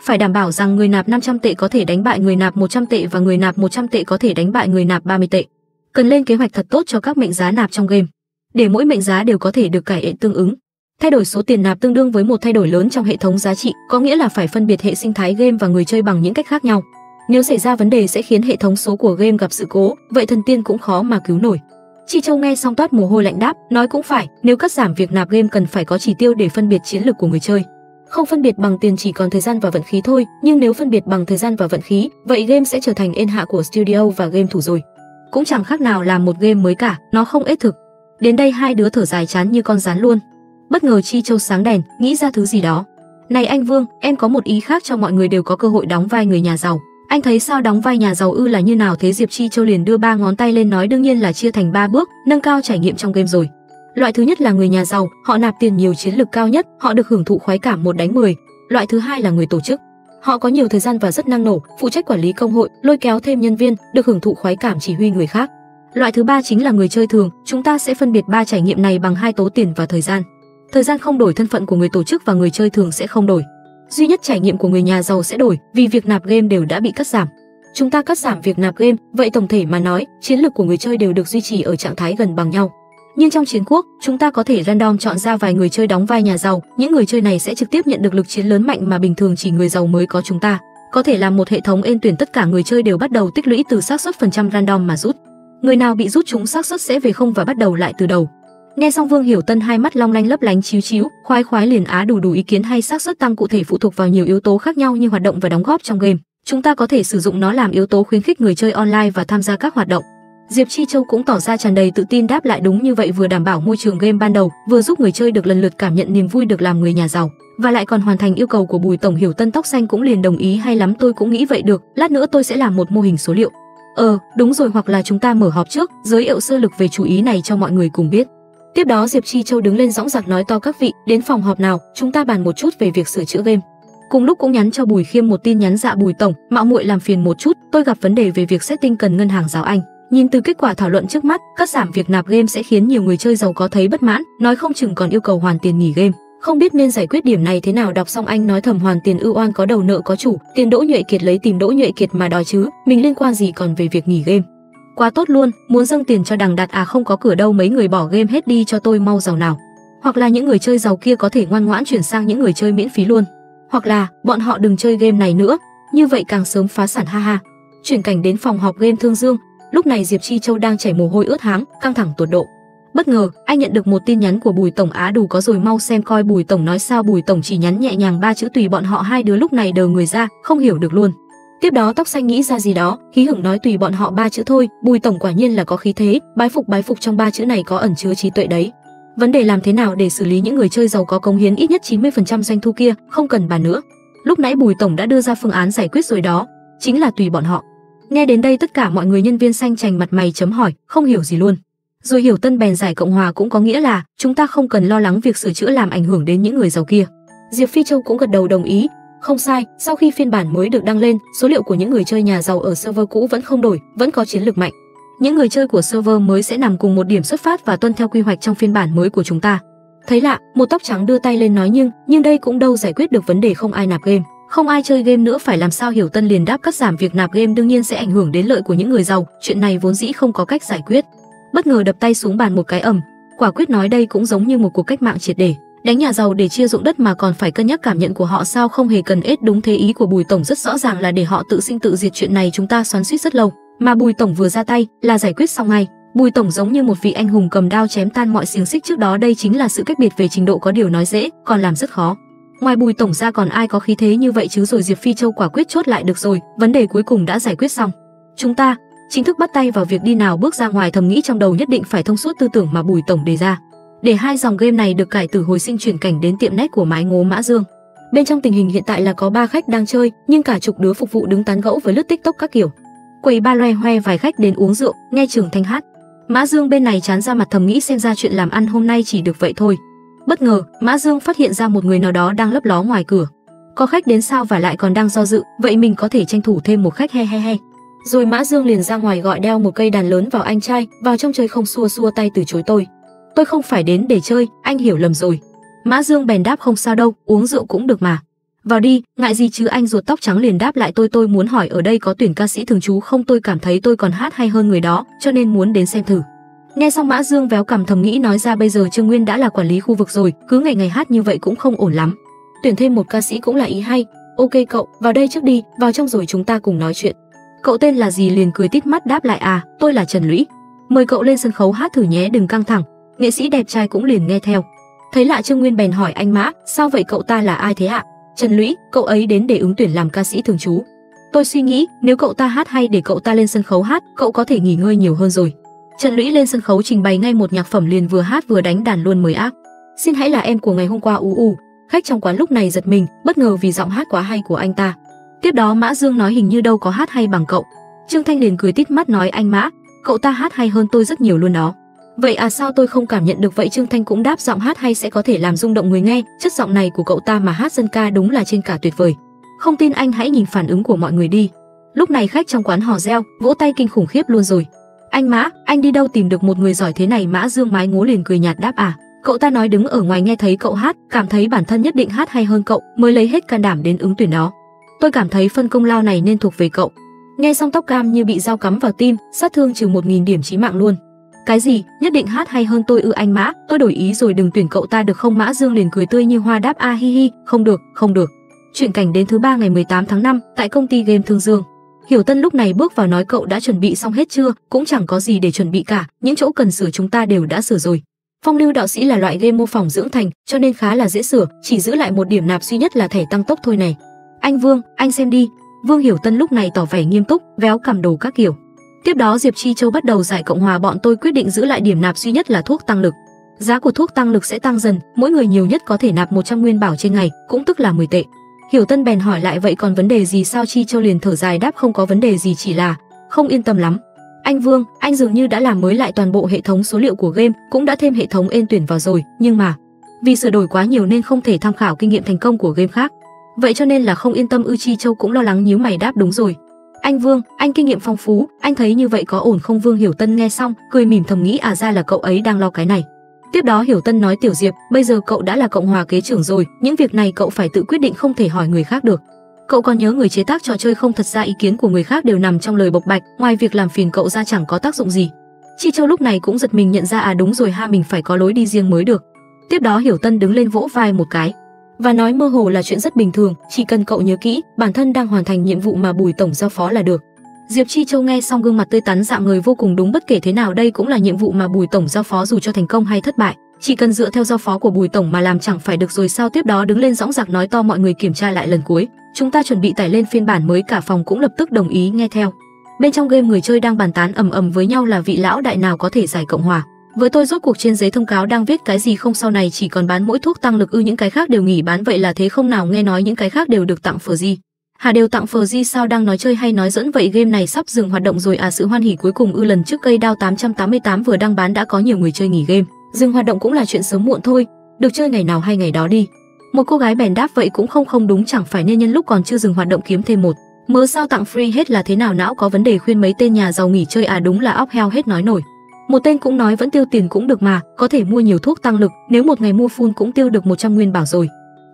phải đảm bảo rằng người nạp 500 tệ có thể đánh bại người nạp 100 tệ và người nạp 100 tệ có thể đánh bại người nạp 30 tệ. Cần lên kế hoạch thật tốt cho các mệnh giá nạp trong game, để mỗi mệnh giá đều có thể được cải thiện tương ứng. Thay đổi số tiền nạp tương đương với một thay đổi lớn trong hệ thống giá trị, có nghĩa là phải phân biệt hệ sinh thái game và người chơi bằng những cách khác nhau. Nếu xảy ra vấn đề sẽ khiến hệ thống số của game gặp sự cố, vậy thần tiên cũng khó mà cứu nổi. Chi Châu nghe xong toát mồ hôi lạnh đáp, nói cũng phải, nếu cắt giảm việc nạp game cần phải có chỉ tiêu để phân biệt chiến lược của người chơi. Không phân biệt bằng tiền chỉ còn thời gian và vận khí thôi, nhưng nếu phân biệt bằng thời gian và vận khí, vậy game sẽ trở thành ên hạ của studio và game thủ rồi. Cũng chẳng khác nào làm một game mới cả, nó không ết thực. Đến đây hai đứa thở dài chán như con rán luôn. Bất ngờ Chi Châu sáng đèn, nghĩ ra thứ gì đó. Này anh Vương, em có một ý khác cho mọi người đều có cơ hội đóng vai người nhà giàu. Anh thấy sao? Đóng vai nhà giàu ư, là như nào thế? Diệp Chi Châu liền đưa 3 ngón tay lên nói, đương nhiên là chia thành 3 bước, nâng cao trải nghiệm trong game rồi. Loại thứ nhất là người nhà giàu, họ nạp tiền nhiều, chiến lược cao nhất, họ được hưởng thụ khoái cảm 1 đánh 10. Loại thứ hai là người tổ chức, họ có nhiều thời gian và rất năng nổ, phụ trách quản lý công hội, lôi kéo thêm nhân viên, được hưởng thụ khoái cảm chỉ huy người khác. Loại thứ ba chính là người chơi thường, chúng ta sẽ phân biệt 3 trải nghiệm này bằng 2 tố tiền và thời gian. Thời gian không đổi, thân phận của người tổ chức và người chơi thường sẽ không đổi. Duy nhất trải nghiệm của người nhà giàu sẽ đổi, vì việc nạp game đều đã bị cắt giảm. Chúng ta cắt giảm việc nạp game, vậy tổng thể mà nói, chiến lược của người chơi đều được duy trì ở trạng thái gần bằng nhau. Nhưng trong chiến quốc, chúng ta có thể random chọn ra vài người chơi đóng vai nhà giàu, những người chơi này sẽ trực tiếp nhận được lực chiến lớn mạnh mà bình thường chỉ người giàu mới có. Chúng ta có thể làm một hệ thống ên tuyển, tất cả người chơi đều bắt đầu tích lũy từ xác suất phần trăm random mà rút. Người nào bị rút trúng xác suất sẽ về không và bắt đầu lại từ đầu. Nghe xong Vương Hiểu Tân hai mắt long lanh lấp lánh chíu chíu, khoái liền á đủ ý kiến hay. Xác suất tăng cụ thể phụ thuộc vào nhiều yếu tố khác nhau như hoạt động và đóng góp trong game. Chúng ta có thể sử dụng nó làm yếu tố khuyến khích người chơi online và tham gia các hoạt động. Diệp Chi Châu cũng tỏ ra tràn đầy tự tin đáp lại, đúng như vậy, vừa đảm bảo môi trường game ban đầu, vừa giúp người chơi được lần lượt cảm nhận niềm vui được làm người nhà giàu, và lại còn hoàn thành yêu cầu của Bùi tổng. Hiểu Tân tóc xanh cũng liền đồng ý, hay lắm, tôi cũng nghĩ vậy được, lát nữa tôi sẽ làm một mô hình số liệu. Đúng rồi, hoặc là chúng ta mở họp trước, giới thiệu sơ lược về chú ý này cho mọi người cùng biết. Tiếp đó Diệp Chi Châu đứng lên dõng dạc nói to: "Các vị, đến phòng họp nào, chúng ta bàn một chút về việc sửa chữa game." Cùng lúc cũng nhắn cho Bùi Khiêm một tin nhắn: "Dạ Bùi tổng, mạo muội làm phiền một chút, tôi gặp vấn đề về việc setting cần ngân hàng giáo Anh. Nhìn từ kết quả thảo luận trước mắt, cắt giảm việc nạp game sẽ khiến nhiều người chơi giàu có thấy bất mãn, nói không chừng còn yêu cầu hoàn tiền nghỉ game. Không biết nên giải quyết điểm này thế nào." Đọc xong anh nói thầm: "Hoàn tiền ưu oan có đầu nợ có chủ, tiền Đỗ Nhuệ Kiệt lấy tìm Đỗ Nhuệ Kiệt mà đòi chứ, mình liên quan gì còn về việc nghỉ game. Quá tốt luôn, muốn dâng tiền cho đằng Đạt à? Không có cửa đâu, mấy người bỏ game hết đi cho tôi, mau giàu nào. Hoặc là những người chơi giàu kia có thể ngoan ngoãn chuyển sang những người chơi miễn phí luôn, hoặc là bọn họ đừng chơi game này nữa, như vậy càng sớm phá sản, ha ha." Chuyển cảnh đến phòng họp Game Thương Dương, lúc này Diệp Chi Châu đang chảy mồ hôi ướt háng, căng thẳng tột độ. Bất ngờ, anh nhận được một tin nhắn của Bùi tổng: "Á đủ có rồi, mau xem coi." Bùi tổng nói: "Sao?" Bùi tổng chỉ nhắn nhẹ nhàng ba chữ "tùy bọn họ." Hai đứa lúc này đờ người ra, không hiểu được luôn. Tiếp đó tóc xanh nghĩ ra gì đó, hí hửng nói: "Tùy bọn họ ba chữ thôi, Bùi tổng quả nhiên là có khí thế, bái phục bái phục." Trong ba chữ này có ẩn chứa trí tuệ đấy. Vấn đề làm thế nào để xử lý những người chơi giàu có cống hiến ít nhất 90% doanh thu kia, không cần bàn nữa. Lúc nãy Bùi tổng đã đưa ra phương án giải quyết rồi đó, chính là tùy bọn họ. Nghe đến đây tất cả mọi người nhân viên xanh chành mặt mày chấm hỏi, không hiểu gì luôn. Rồi Hiểu Tân bèn giải: "Cộng hòa cũng có nghĩa là chúng ta không cần lo lắng việc sửa chữa làm ảnh hưởng đến những người giàu kia." Diệp Phi Châu cũng gật đầu đồng ý. Không sai, sau khi phiên bản mới được đăng lên, số liệu của những người chơi nhà giàu ở server cũ vẫn không đổi, vẫn có chiến lược mạnh. Những người chơi của server mới sẽ nằm cùng một điểm xuất phát và tuân theo quy hoạch trong phiên bản mới của chúng ta. Thấy lạ, một tóc trắng đưa tay lên nói: "Nhưng đây cũng đâu giải quyết được vấn đề không ai nạp game, không ai chơi game nữa phải làm sao?" Hiểu Tân liền đáp: "Cắt giảm việc nạp game đương nhiên sẽ ảnh hưởng đến lợi của những người giàu, chuyện này vốn dĩ không có cách giải quyết." Bất ngờ đập tay xuống bàn một cái ầm, quả quyết nói: "Đây cũng giống như một cuộc cách mạng triệt để, đánh nhà giàu để chia ruộng đất mà còn phải cân nhắc cảm nhận của họ sao, không hề cần ết." Đúng thế, ý của Bùi tổng rất rõ ràng là để họ tự sinh tự diệt, chuyện này chúng ta xoắn xuýt rất lâu, mà Bùi tổng vừa ra tay là giải quyết xong ngay. Bùi tổng giống như một vị anh hùng cầm đao chém tan mọi xiềng xích trước đó, đây chính là sự cách biệt về trình độ, có điều nói dễ còn làm rất khó. Ngoài Bùi tổng ra còn ai có khí thế như vậy chứ? Rồi Diệp Phi Châu quả quyết chốt lại: "Được rồi, vấn đề cuối cùng đã giải quyết xong, chúng ta chính thức bắt tay vào việc đi nào." Bước ra ngoài thầm nghĩ trong đầu nhất định phải thông suốt tư tưởng mà Bùi tổng đề ra, để hai dòng game này được cải tử hồi sinh. Chuyển cảnh đến tiệm nét của mái ngố Mã Dương. Bên trong tình hình hiện tại là có ba khách đang chơi, nhưng cả chục đứa phục vụ đứng tán gẫu với lướt TikTok các kiểu. Quầy ba loe hoe vài khách đến uống rượu, nghe Trường Thanh hát. Mã Dương bên này chán ra mặt thầm nghĩ, xem ra chuyện làm ăn hôm nay chỉ được vậy thôi. Bất ngờ, Mã Dương phát hiện ra một người nào đó đang lấp ló ngoài cửa. Có khách đến sao và lại còn đang do dự, vậy mình có thể tranh thủ thêm một khách, he he he. Rồi Mã Dương liền ra ngoài gọi đeo một cây đàn lớn vào: "Anh trai, vào trong chơi không?" Xua xua tay từ chối: Tôi không phải đến để chơi, anh hiểu lầm rồi." Mã Dương bèn đáp: "Không sao đâu, uống rượu cũng được mà. Vào đi, ngại gì chứ." Anh ruột tóc trắng liền đáp lại: Tôi muốn hỏi ở đây có tuyển ca sĩ thường trú không? Tôi cảm thấy tôi còn hát hay hơn người đó, cho nên muốn đến xem thử." Nghe xong Mã Dương véo cằm thầm nghĩ, nói ra bây giờ Trương Nguyên đã là quản lý khu vực rồi, cứ ngày ngày hát như vậy cũng không ổn lắm. Tuyển thêm một ca sĩ cũng là ý hay. "Ok cậu, vào đây trước đi, vào trong rồi chúng ta cùng nói chuyện." "Cậu tên là gì?" liền cười tít mắt đáp lại: "À, tôi là Trần Lũy. Mời cậu lên sân khấu hát thử nhé, đừng căng thẳng." Nghệ sĩ đẹp trai cũng liền nghe theo. Thấy lạ, Trương Nguyên bèn hỏi: "Anh Mã, sao vậy, cậu ta là ai thế ạ?" "Trần Lũy, cậu ấy đến để ứng tuyển làm ca sĩ thường trú. Tôi suy nghĩ nếu cậu ta hát hay để cậu ta lên sân khấu hát, cậu có thể nghỉ ngơi nhiều hơn rồi." Trần Lũy lên sân khấu trình bày ngay một nhạc phẩm, liền vừa hát vừa đánh đàn luôn mới ác. "Xin hãy là em của ngày hôm qua." Khách trong quán lúc này giật mình, bất ngờ vì giọng hát quá hay của anh ta. Tiếp đó Mã Dương nói: "Hình như đâu có hát hay bằng cậu." Trương Thanh liền cười tít mắt nói: "Anh Mã, cậu ta hát hay hơn tôi rất nhiều luôn đó." "Vậy à, sao tôi không cảm nhận được vậy?" Trương Thanh cũng đáp: "Giọng hát hay sẽ có thể làm rung động người nghe, chất giọng này của cậu ta mà hát dân ca đúng là trên cả tuyệt vời. Không tin anh hãy nhìn phản ứng của mọi người đi." Lúc này khách trong quán hò reo, vỗ tay kinh khủng khiếp luôn rồi. "Anh Mã, anh đi đâu tìm được một người giỏi thế này?" Mã Dương mái ngố liền cười nhạt đáp: "À, cậu ta nói đứng ở ngoài nghe thấy cậu hát, cảm thấy bản thân nhất định hát hay hơn cậu, mới lấy hết can đảm đến ứng tuyển đó. Tôi cảm thấy phân công lao này nên thuộc về cậu." Nghe xong tóc cam như bị dao cắm vào tim, sát thương trừ 1000 điểm chí mạng luôn. "Cái gì, nhất định hát hay hơn tôi ư? Anh Mã, tôi đổi ý rồi, đừng tuyển cậu ta được không?" Mã Dương liền cười tươi như hoa đáp: "A hi hi, không được, không được." Chuyển cảnh đến thứ ba ngày 18 tháng 5 tại công ty Game Thương Dương. Hiểu Tân lúc này bước vào nói: "Cậu đã chuẩn bị xong hết chưa?" "Cũng chẳng có gì để chuẩn bị cả, những chỗ cần sửa chúng ta đều đã sửa rồi." Phong Lưu Đạo Sĩ là loại game mô phỏng dưỡng thành, cho nên khá là dễ sửa, chỉ giữ lại một điểm nạp duy nhất là thẻ tăng tốc thôi này. "Anh Vương, anh xem đi." Vương Hiểu Tân lúc này tỏ vẻ nghiêm túc, véo cằm đồ các kiểu. Tiếp đó Diệp Chi Châu bắt đầu giải: "Cộng hòa bọn tôi quyết định giữ lại điểm nạp duy nhất là thuốc tăng lực. Giá của thuốc tăng lực sẽ tăng dần, mỗi người nhiều nhất có thể nạp 100 nguyên bảo trên ngày, cũng tức là 10 tệ. Hiểu Tân bèn hỏi lại: "Vậy còn vấn đề gì sao?" Chi Châu liền thở dài đáp: "Không có vấn đề gì, chỉ là không yên tâm lắm. Anh Vương, anh dường như đã làm mới lại toàn bộ hệ thống số liệu của game, cũng đã thêm hệ thống ên tuyển vào rồi, nhưng mà vì sửa đổi quá nhiều nên không thể tham khảo kinh nghiệm thành công của game khác. Vậy cho nên là không yên tâm. Ư Chi Châu cũng lo lắng nhíu mày đáp đúng rồi. Anh Vương, anh kinh nghiệm phong phú, anh thấy như vậy có ổn không? Vương Hiểu Tân nghe xong, cười mỉm thầm nghĩ à ra là cậu ấy đang lo cái này. Tiếp đó Hiểu Tân nói Tiểu Diệp, bây giờ cậu đã là cộng hòa kế trưởng rồi, những việc này cậu phải tự quyết định không thể hỏi người khác được. Cậu còn nhớ người chế tác trò chơi không? Thật ra ý kiến của người khác đều nằm trong lời bộc bạch, ngoài việc làm phiền cậu ra chẳng có tác dụng gì. Chi Châu lúc này cũng giật mình nhận ra à đúng rồi ha, mình phải có lối đi riêng mới được. Tiếp đó Hiểu Tân đứng lên vỗ vai một cái và nói mơ hồ là chuyện rất bình thường, chỉ cần cậu nhớ kỹ bản thân đang hoàn thành nhiệm vụ mà Bùi tổng giao phó là được. Diệp Chi Châu nghe xong gương mặt tươi tắn dạng người vô cùng đúng, bất kể thế nào đây cũng là nhiệm vụ mà Bùi tổng giao phó, dù cho thành công hay thất bại, chỉ cần dựa theo giao phó của Bùi tổng mà làm chẳng phải được rồi sao. Tiếp đó đứng lên dõng dạc nói to mọi người kiểm tra lại lần cuối, chúng ta chuẩn bị tải lên phiên bản mới. Cả phòng cũng lập tức đồng ý nghe theo. Bên trong game người chơi đang bàn tán ầm ầm với nhau là vị lão đại nào có thể giải cộng hòa với tôi, rốt cuộc trên giấy thông cáo đang viết cái gì không, sau này chỉ còn bán mỗi thuốc tăng lực ư, những cái khác đều nghỉ bán vậy là thế không nào? Nghe nói những cái khác đều được tặng phờ gì hà, đều tặng phờ gì sao, đang nói chơi hay nói dẫn vậy? Game này sắp dừng hoạt động rồi à, sự hoan hỉ cuối cùng ư? Lần trước cây đao 888 vừa đăng bán đã có nhiều người chơi nghỉ game, dừng hoạt động cũng là chuyện sớm muộn thôi, được chơi ngày nào hay ngày đó đi. Một cô gái bèn đáp vậy cũng không đúng, chẳng phải nên nhân lúc còn chưa dừng hoạt động kiếm thêm một mớ sao, tặng free hết là thế nào? Não có vấn đề, khuyên mấy tên nhà giàu nghỉ chơi à, đúng là óc heo hết nói nổi. Một tên cũng nói vẫn tiêu tiền cũng được mà, có thể mua nhiều thuốc tăng lực, nếu một ngày mua full cũng tiêu được 100 nguyên bảo rồi.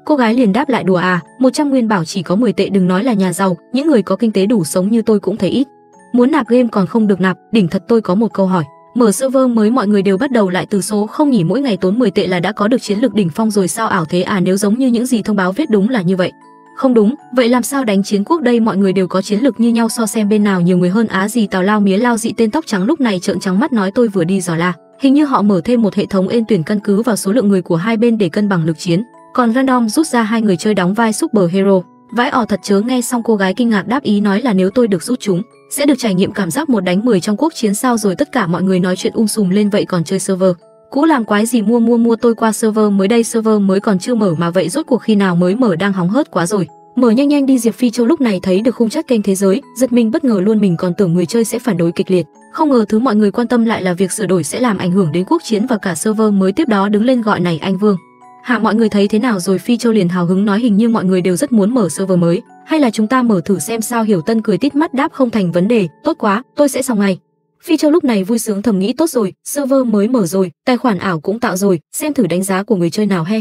Cô gái liền đáp lại đùa à, 100 nguyên bảo chỉ có 10 tệ, đừng nói là nhà giàu, những người có kinh tế đủ sống như tôi cũng thấy ít. Muốn nạp game còn không được nạp, đỉnh thật. Tôi có một câu hỏi, mở server mới mọi người đều bắt đầu lại từ số không nhỉ? Mỗi ngày tốn 10 tệ là đã có được chiến lược đỉnh phong rồi sao? Ảo thế à, nếu giống như những gì thông báo viết đúng là như vậy. Không đúng, vậy làm sao đánh chiến quốc đây? Mọi người đều có chiến lược như nhau, so xem bên nào nhiều người hơn á gì? Tào lao mía lao dị tên tóc trắng lúc này trợn trắng mắt nói tôi vừa đi dò la, hình như họ mở thêm một hệ thống ên tuyển căn cứ vào số lượng người của hai bên để cân bằng lực chiến, còn random rút ra hai người chơi đóng vai super hero. Vãi ò thật chớ. Nghe xong cô gái kinh ngạc đáp ý nói là nếu tôi được rút chúng sẽ được trải nghiệm cảm giác 1 đánh 10 trong cuộc chiến sao? Rồi tất cả mọi người nói chuyện sùm lên vậy còn chơi server cũ làm quái gì? Mua tôi qua server mới đây, server mới còn chưa mở mà, vậy rốt cuộc khi nào mới mở? Đang hóng hớt quá rồi, mở nhanh đi. Diệp Phi Châu lúc này thấy được khung chat kênh thế giới, giật mình bất ngờ luôn, mình còn tưởng người chơi sẽ phản đối kịch liệt, không ngờ thứ mọi người quan tâm lại là việc sửa đổi sẽ làm ảnh hưởng đến quốc chiến và cả server mới. Tiếp đó đứng lên gọi này anh Vương hả, mọi người thấy thế nào rồi? Phi Châu liền hào hứng nói hình như mọi người đều rất muốn mở server mới, hay là chúng ta mở thử xem sao? Hiểu Tân cười tít mắt đáp không thành vấn đề, tốt quá, tôi sẽ xong ngay. Phi Châu lúc này vui sướng thầm nghĩ tốt rồi, server mới mở rồi, tài khoản ảo cũng tạo rồi, xem thử đánh giá của người chơi nào, he,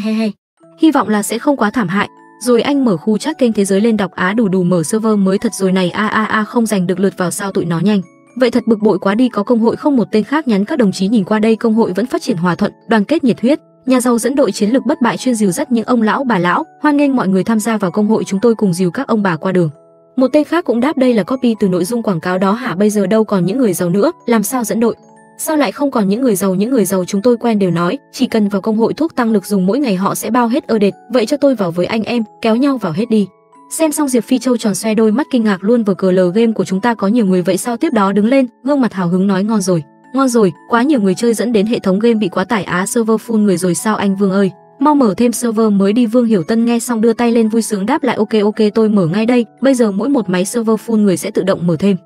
hy vọng là sẽ không quá thảm hại. Rồi anh mở khu chat kênh thế giới lên đọc á, đủ mở server mới thật rồi này, a không giành được lượt vào sao tụi nó nhanh vậy, thật bực bội quá đi. Có công hội không? Một tên khác nhắn các đồng chí nhìn qua đây, công hội vẫn phát triển hòa thuận, đoàn kết nhiệt huyết, nhà giàu dẫn đội chiến lược bất bại, chuyên dìu dắt những ông lão bà lão, hoan nghênh mọi người tham gia vào công hội chúng tôi cùng dìu các ông bà qua đường. Một tên khác cũng đáp đây là copy từ nội dung quảng cáo đó hả, bây giờ đâu còn những người giàu nữa, làm sao dẫn đội? Sao lại không còn những người giàu? Những người giàu chúng tôi quen đều nói chỉ cần vào công hội thuốc tăng lực dùng mỗi ngày họ sẽ bao hết ơ đệt, vậy cho tôi vào với anh em, kéo nhau vào hết đi. Xem xong Diệp Phi Châu tròn xoe đôi mắt kinh ngạc luôn, vừa cờ lờ game của chúng ta có nhiều người vậy sao? Tiếp đó đứng lên gương mặt hào hứng nói ngon rồi, quá nhiều người chơi dẫn đến hệ thống game bị quá tải á, server full người rồi sao anh Vương ơi, mau mở thêm server mới đi. Vương Hiểu Tân nghe xong đưa tay lên vui sướng đáp lại ok tôi mở ngay đây, bây giờ mỗi một máy server full người sẽ tự động mở thêm.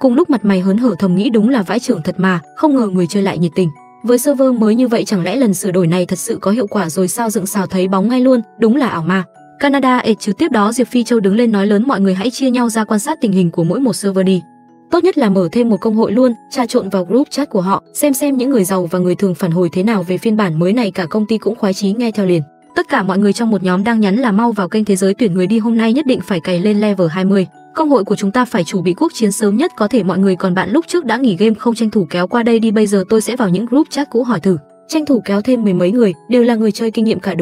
Cùng lúc mặt mày hớn hở thầm nghĩ đúng là vãi trưởng thật mà, không ngờ người chơi lại nhiệt tình với server mới như vậy, chẳng lẽ lần sửa đổi này thật sự có hiệu quả rồi sao? Dựng xào thấy bóng ngay luôn, đúng là ảo ma Canada ệt chứ. Tiếp đó Diệp Phi Châu đứng lên nói lớn mọi người hãy chia nhau ra quan sát tình hình của mỗi một server đi, tốt nhất là mở thêm một công hội luôn, trà trộn vào group chat của họ xem những người giàu và người thường phản hồi thế nào về phiên bản mới này. Cả công ty cũng khoái chí nghe theo liền, tất cả mọi người trong một nhóm đang nhắn là mau vào kênh thế giới tuyển người đi, hôm nay nhất định phải cày lên level 20, công hội của chúng ta phải chuẩn bị quốc chiến sớm nhất có thể. Mọi người còn bạn lúc trước đã nghỉ game không tranh thủ kéo qua đây đi, bây giờ tôi sẽ vào những group chat cũ hỏi thử, tranh thủ kéo thêm mười mấy người, đều là người chơi kinh nghiệm cả.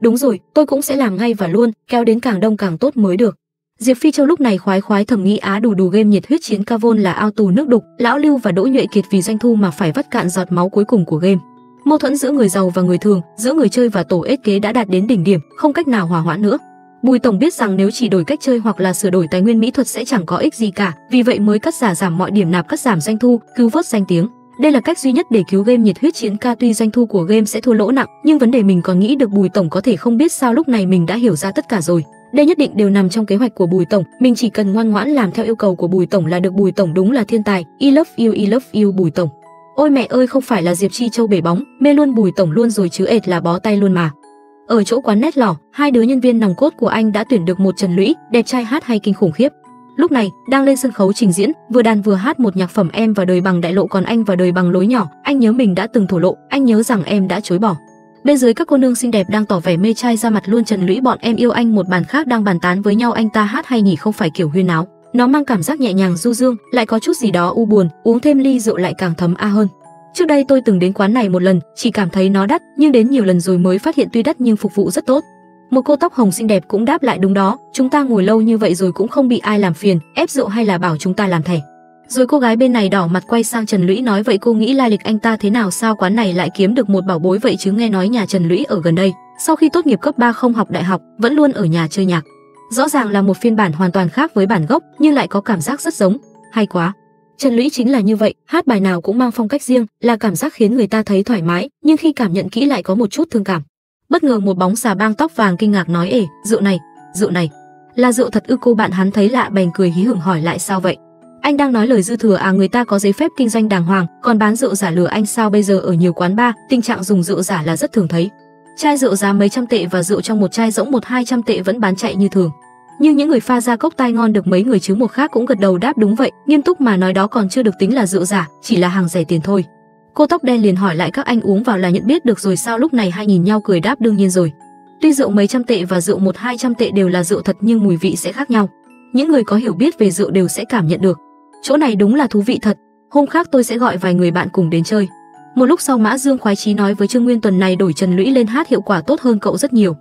Đúng rồi, tôi cũng sẽ làm ngay và luôn, kéo đến càng đông càng tốt mới được. Diệp Phi Châu lúc này khoái thầm nghĩ á đủ game nhiệt huyết chiến ca vôn là ao tù nước đục, lão Lưu và Đỗ Nhuệ Kiệt vì doanh thu mà phải vắt cạn giọt máu cuối cùng của game. Mâu thuẫn giữa người giàu và người thường, giữa người chơi và tổ ếch kế đã đạt đến đỉnh điểm, không cách nào hòa hoãn nữa. Bùi tổng biết rằng nếu chỉ đổi cách chơi hoặc là sửa đổi tài nguyên mỹ thuật sẽ chẳng có ích gì cả, vì vậy mới cắt giảm mọi điểm nạp, cắt giảm doanh thu, cứu vớt danh tiếng. Đây là cách duy nhất để cứu game nhiệt huyết chiến ca, tuy doanh thu của game sẽ thua lỗ nặng, nhưng vấn đề mình còn nghĩ được. Bùi tổng có thể không biết sao, lúc này mình đã hiểu ra tất cả rồi. Đây nhất định đều nằm trong kế hoạch của Bùi tổng, mình chỉ cần ngoan ngoãn làm theo yêu cầu của Bùi tổng là được. Bùi tổng đúng là thiên tài. I love you Bùi tổng. Ôi mẹ ơi, không phải là Diệp Chi Châu bể bóng, mê luôn Bùi tổng luôn rồi chứ, ệt là bó tay luôn mà. Ở chỗ quán nét lỏ, hai đứa nhân viên nòng cốt của anh đã tuyển được một Trần Lũy, đẹp trai hát hay kinh khủng khiếp. Lúc này, đang lên sân khấu trình diễn, vừa đàn vừa hát một nhạc phẩm Em Và Đời Bằng Đại Lộ, còn anh và đời bằng lối nhỏ. Anh nhớ mình đã từng thổ lộ, anh nhớ rằng em đã chối bỏ. Bên dưới các cô nương xinh đẹp đang tỏ vẻ mê trai ra mặt luôn. Trần Lũy bọn em yêu anh một bàn khác đang bàn tán với nhau, anh ta hát hay nhỉ, không phải kiểu huyên áo. Nó mang cảm giác nhẹ nhàng du dương, lại có chút gì đó u buồn, uống thêm ly rượu lại càng thấm a hơn. Trước đây tôi từng đến quán này một lần, chỉ cảm thấy nó đắt, nhưng đến nhiều lần rồi mới phát hiện tuy đắt nhưng phục vụ rất tốt. Một cô tóc hồng xinh đẹp cũng đáp lại đúng đó, chúng ta ngồi lâu như vậy rồi cũng không bị ai làm phiền, ép rượu hay là bảo chúng ta làm thẻ. Rồi cô gái bên này đỏ mặt quay sang Trần Lũy nói, vậy cô nghĩ lai lịch anh ta thế nào, sao quán này lại kiếm được một bảo bối vậy chứ? Nghe nói nhà Trần Lũy ở gần đây, sau khi tốt nghiệp cấp 3 không học đại học, vẫn luôn ở nhà chơi nhạc. Rõ ràng là một phiên bản hoàn toàn khác với bản gốc, nhưng lại có cảm giác rất giống, hay quá. Trần Lũy chính là như vậy, hát bài nào cũng mang phong cách riêng, là cảm giác khiến người ta thấy thoải mái, nhưng khi cảm nhận kỹ lại có một chút thương cảm. Bất ngờ một bóng xà bang tóc vàng kinh ngạc nói, ể, rượu này, là rượu thật ư? Cô bạn hắn thấy lạ bèn cười hí hửng hỏi, lại sao vậy? Anh đang nói lời dư thừa à? Người ta có giấy phép kinh doanh đàng hoàng, còn bán rượu giả lừa anh sao? Bây giờ ở nhiều quán bar, tình trạng dùng rượu giả là rất thường thấy. Chai rượu giá mấy trăm tệ và rượu trong một chai rỗng 100-200 tệ vẫn bán chạy như thường. Nhưng những người pha ra cốc tai ngon được mấy người chứ? Một khác cũng gật đầu đáp đúng vậy, nghiêm túc mà nói đó còn chưa được tính là rượu giả, chỉ là hàng rẻ tiền thôi. Cô tóc đen liền hỏi lại, các anh uống vào là nhận biết được rồi sao? Lúc này hai nhìn nhau cười đáp đương nhiên rồi. Tuy rượu mấy trăm tệ và rượu 100-200 tệ đều là rượu thật nhưng mùi vị sẽ khác nhau. Những người có hiểu biết về rượu đều sẽ cảm nhận được. Chỗ này đúng là thú vị thật, hôm khác tôi sẽ gọi vài người bạn cùng đến chơi. Một lúc sau Mã Dương khoái chí nói với Trương Nguyên, tuần này đổi Trần Lũy lên hát hiệu quả tốt hơn cậu rất nhiều.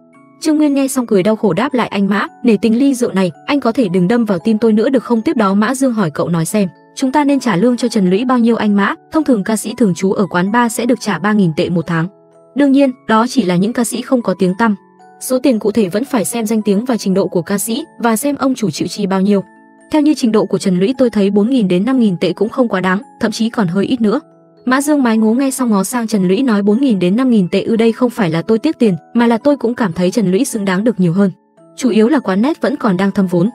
Trương Nguyên nghe xong cười đau khổ đáp lại, anh Mã, nể tình ly rượu này, anh có thể đừng đâm vào tim tôi nữa được không? Tiếp đó Mã Dương hỏi, cậu nói xem, chúng ta nên trả lương cho Trần Lũy bao nhiêu anh Mã? Thông thường ca sĩ thường trú ở quán bar sẽ được trả 3.000 tệ một tháng. Đương nhiên, đó chỉ là những ca sĩ không có tiếng tăm. Số tiền cụ thể vẫn phải xem danh tiếng và trình độ của ca sĩ và xem ông chủ chịu chi bao nhiêu. Theo như trình độ của Trần Lũy tôi thấy 4.000 đến 5.000 tệ cũng không quá đáng, thậm chí còn hơi ít nữa. Mã Dương mái ngố nghe xong ngó sang Trần Lũy nói, 4.000 đến 5.000 tệ ư? Đây không phải là tôi tiếc tiền, mà là tôi cũng cảm thấy Trần Lũy xứng đáng được nhiều hơn. Chủ yếu là quán nét vẫn còn đang thâm vốn.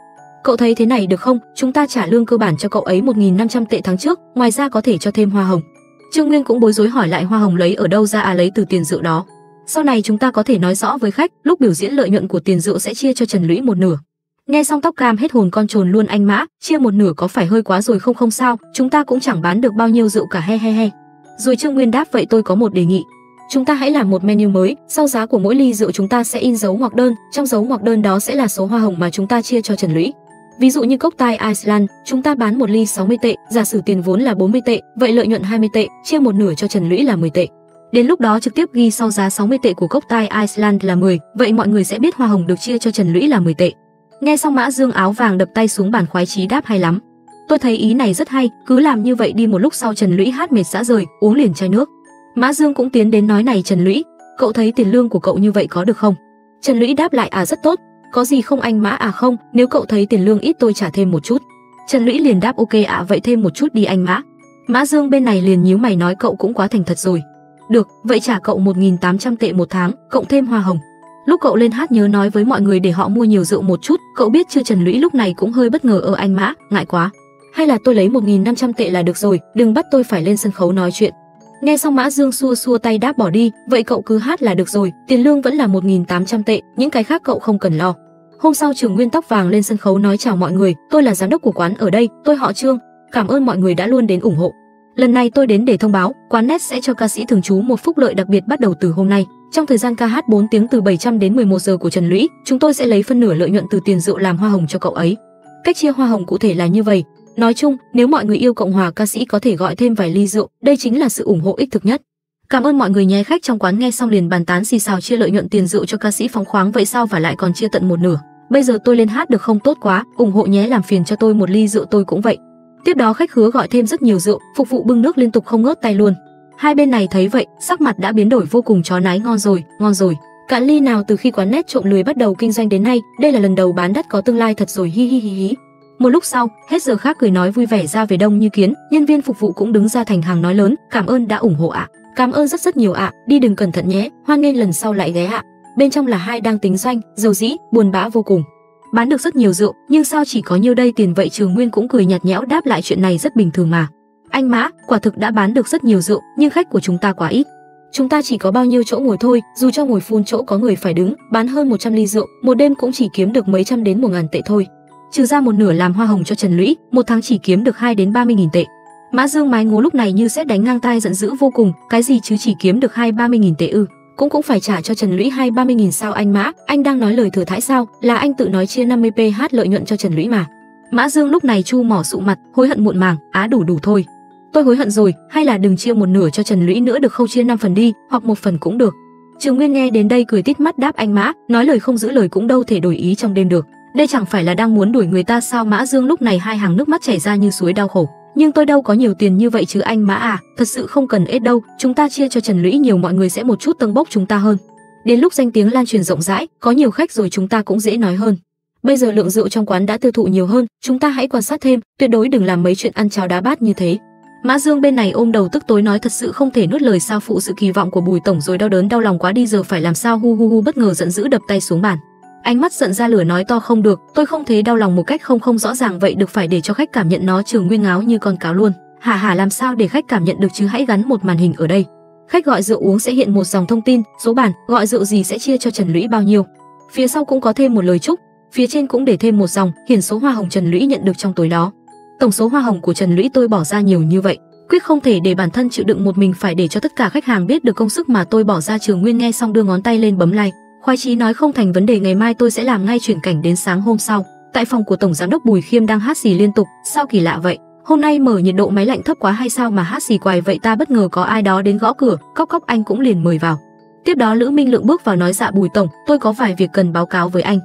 Cậu thấy thế này được không? Chúng ta trả lương cơ bản cho cậu ấy 1.500 tệ tháng trước, ngoài ra có thể cho thêm hoa hồng. Trương Nguyên cũng bối rối hỏi lại, hoa hồng lấy ở đâu ra à? Lấy từ tiền rượu đó. Sau này chúng ta có thể nói rõ với khách, lúc biểu diễn lợi nhuận của tiền rượu sẽ chia cho Trần Lũy một nửa. Nghe xong tóc cam hết hồn con trồn luôn, anh Mã, chia một nửa có phải hơi quá rồi không? Không sao, chúng ta cũng chẳng bán được bao nhiêu rượu cả, he he he. Rồi Trương Nguyên đáp, vậy tôi có một đề nghị, chúng ta hãy làm một menu mới, sau giá của mỗi ly rượu chúng ta sẽ in dấu ngoặc đơn, trong dấu ngoặc đơn đó sẽ là số hoa hồng mà chúng ta chia cho Trần Lũy. Ví dụ như cốc tai Iceland, chúng ta bán một ly 60 tệ, giả sử tiền vốn là 40 tệ, vậy lợi nhuận 20 tệ, chia một nửa cho Trần Lũy là 10 tệ. Đến lúc đó trực tiếp ghi sau giá 60 tệ của cốc tai Iceland là 10, vậy mọi người sẽ biết hoa hồng được chia cho Trần Lũy là 10 tệ. Nghe xong Mã Dương áo vàng đập tay xuống bàn khoái chí đáp, hay lắm, tôi thấy ý này rất hay, cứ làm như vậy đi. Một lúc sau Trần Lũy hát mệt dã rời, uống liền chai nước. Mã Dương cũng tiến đến nói, này Trần Lũy, cậu thấy tiền lương của cậu như vậy có được không? Trần Lũy đáp lại, à rất tốt, có gì không anh Mã? À không, nếu cậu thấy tiền lương ít tôi trả thêm một chút. Trần Lũy liền đáp, ok ạ, vậy thêm một chút đi anh Mã. Mã Dương bên này liền nhíu mày nói, cậu cũng quá thành thật rồi. Được, vậy trả cậu 1.800 tệ một tháng, cộng thêm hoa hồng. Lúc cậu lên hát nhớ nói với mọi người để họ mua nhiều rượu một chút, cậu biết chưa? Trần Lũy lúc này cũng hơi bất ngờ, ở anh Mã, ngại quá. Hay là tôi lấy 1.500 tệ là được rồi, đừng bắt tôi phải lên sân khấu nói chuyện. Nghe xong Mã Dương xua tay đáp, bỏ đi, vậy cậu cứ hát là được rồi, tiền lương vẫn là 1.800 tệ, những cái khác cậu không cần lo. Hôm sau Trương Nguyên tóc vàng lên sân khấu nói, chào mọi người, tôi là giám đốc của quán ở đây, tôi họ Trương, cảm ơn mọi người đã luôn đến ủng hộ. Lần này tôi đến để thông báo, quán nét sẽ cho ca sĩ thường trú một phúc lợi đặc biệt bắt đầu từ hôm nay. Trong thời gian ca hát 4 tiếng từ 700 đến 11 giờ của Trần Lũy, chúng tôi sẽ lấy phân nửa lợi nhuận từ tiền rượu làm hoa hồng cho cậu ấy. Cách chia hoa hồng cụ thể là như vậy. Nói chung, nếu mọi người yêu Cộng hòa ca sĩ có thể gọi thêm vài ly rượu, đây chính là sự ủng hộ ích thực nhất. Cảm ơn mọi người nhé. Khách trong quán nghe xong liền bàn tán xì xào chia lợi nhuận tiền rượu cho ca sĩ phóng khoáng vậy sao, và lại còn chia tận một nửa. Bây giờ tôi lên hát được không? Tốt quá, ủng hộ nhé, làm phiền cho tôi một ly rượu tôi cũng vậy. Tiếp đó khách hứa gọi thêm rất nhiều rượu, phục vụ bưng nước liên tục không ngớt tay luôn. Hai bên này thấy vậy, sắc mặt đã biến đổi vô cùng chó nái, ngon rồi. Cạn ly nào. Từ khi quán nét trộm lười bắt đầu kinh doanh đến nay, đây là lần đầu bán đắt có tương lai thật rồi, hi hi hi hi. Một lúc sau, hết giờ khác cười nói vui vẻ ra về đông như kiến, nhân viên phục vụ cũng đứng ra thành hàng nói lớn, cảm ơn đã ủng hộ ạ. Cảm ơn rất rất nhiều ạ, đi đường cẩn thận nhé, hoan nghênh lần sau lại ghé ạ. Bên trong là hai đang tính doanh, dầu dĩ, buồn bã vô cùng. bán được rất nhiều rượu, nhưng sao chỉ có nhiêu đây tiền vậy? Trương Nguyên cũng cười nhạt nhẽo đáp lại, chuyện này rất bình thường mà. Anh Mã, quả thực đã bán được rất nhiều rượu, nhưng khách của chúng ta quá ít. Chúng ta chỉ có bao nhiêu chỗ ngồi thôi, dù cho ngồi phun chỗ có người phải đứng, bán hơn 100 ly rượu, một đêm cũng chỉ kiếm được mấy trăm đến 1000 tệ thôi. Trừ ra một nửa làm hoa hồng cho Trần Lũy, một tháng chỉ kiếm được 2 đến 30.000 tệ. Mã Dương mái ngố lúc này như sét đánh ngang tai, giận dữ vô cùng, cái gì chứ chỉ kiếm được 2-30.000 tệ ư? Cũng phải trả cho Trần Lũy 2-30.000 sao? Anh Mã, anh đang nói lời thừa thãi sao? Là anh tự nói chia 50 PH lợi nhuận cho Trần Lũy mà. Mã Dương lúc này chu mỏ sụ mặt, hối hận muộn màng, á đủ thôi. Tôi hối hận rồi, hay là đừng chia một nửa cho Trần Lũy nữa được không, chia 5 phần đi, hoặc 1 phần cũng được. Trương Nguyên nghe đến đây cười tít mắt đáp, anh Mã, nói lời không giữ lời cũng đâu thể đổi ý trong đêm được. Đây chẳng phải là đang muốn đuổi người ta sao? Mã Dương lúc này hai hàng nước mắt chảy ra như suối, đau khổ. Nhưng tôi đâu có nhiều tiền như vậy chứ anh Mã à, thật sự không cần ết đâu, chúng ta chia cho Trần Lũy nhiều, mọi người sẽ một chút tâng bốc chúng ta hơn. Đến lúc danh tiếng lan truyền rộng rãi, có nhiều khách rồi chúng ta cũng dễ nói hơn. Bây giờ lượng rượu trong quán đã tiêu thụ nhiều hơn, chúng ta hãy quan sát thêm, tuyệt đối đừng làm mấy chuyện ăn cháo đá bát như thế. Mã Dương bên này ôm đầu tức tối nói, thật sự không thể nuốt lời sao, phụ sự kỳ vọng của Bùi tổng rồi, đau đớn đau lòng quá đi, giờ phải làm sao? Hu hu hu, bất ngờ giận dữ đập tay xuống bàn, ánh mắt giận ra lửa nói to, không được, tôi không thấy đau lòng một cách không rõ ràng vậy được, phải để cho khách cảm nhận nó. Trương Nguyên ngáo như con cáo luôn, hả, làm sao để khách cảm nhận được chứ, hãy gắn một màn hình ở đây, khách gọi rượu uống sẽ hiện một dòng thông tin, số bàn, gọi rượu gì sẽ chia cho Trần Lũy bao nhiêu, phía sau cũng có thêm một lời chúc, phía trên cũng để thêm một dòng hiển số hoa hồng Trần Lũy nhận được trong tối đó. Tổng số hoa hồng của Trần Lũy tôi bỏ ra nhiều như vậy, quyết không thể để bản thân chịu đựng một mình, phải để cho tất cả khách hàng biết được công sức mà tôi bỏ ra. Trương Nguyên nghe xong đưa ngón tay lên bấm like, khoái chí nói, không thành vấn đề, ngày mai tôi sẽ làm ngay chuyển cảnh đến sáng hôm sau. Tại phòng của tổng giám đốc, Bùi Khiêm đang hát xì liên tục, sao kỳ lạ vậy? Hôm nay mở nhiệt độ máy lạnh thấp quá hay sao mà hát xì quài vậy ta? Bất ngờ có ai đó đến gõ cửa, cóc cóc, anh cũng liền mời vào. Tiếp đó Lữ Minh Lượng bước vào nói, dạ Bùi tổng, tôi có vài việc cần báo cáo với anh.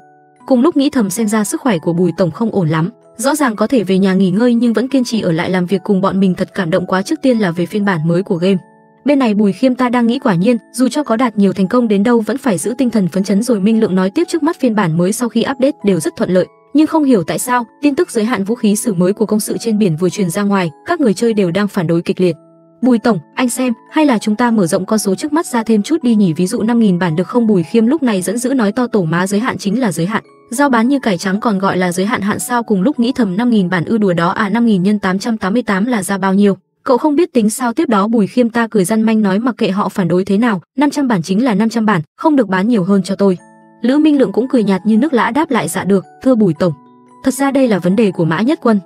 Cùng lúc nghĩ thầm, xem ra sức khỏe của Bùi tổng không ổn lắm, rõ ràng có thể về nhà nghỉ ngơi nhưng vẫn kiên trì ở lại làm việc cùng bọn mình, thật cảm động quá. Trước tiên là về phiên bản mới của game. Bên này Bùi Khiêm ta đang nghĩ, quả nhiên dù cho có đạt nhiều thành công đến đâu vẫn phải giữ tinh thần phấn chấn rồi. Minh Lượng nói tiếp, trước mắt phiên bản mới sau khi update đều rất thuận lợi, nhưng không hiểu tại sao tin tức giới hạn vũ khí sử mới của công sự trên biển vừa truyền ra ngoài, các người chơi đều đang phản đối kịch liệt. Bùi tổng, anh xem, hay là chúng ta mở rộng con số trước mắt ra thêm chút đi nhỉ, ví dụ 5.000 bản được không? Bùi Khiêm lúc này giận dữ nói to, tổ má, giới hạn chính là giới hạn, giao bán như cải trắng còn gọi là giới hạn hạn sao? Cùng lúc nghĩ thầm, 5.000 bản ư, đùa đó à, 5.000 x 888 là ra bao nhiêu? Cậu không biết tính sao? Tiếp đó Bùi Khiêm ta cười răn manh nói, mặc kệ họ phản đối thế nào, 500 bản chính là 500 bản, không được bán nhiều hơn cho tôi. Lữ Minh Lượng cũng cười nhạt như nước lã đáp lại, dạ được, thưa Bùi tổng. Thật ra đây là vấn đề của Mã Nhất Quân.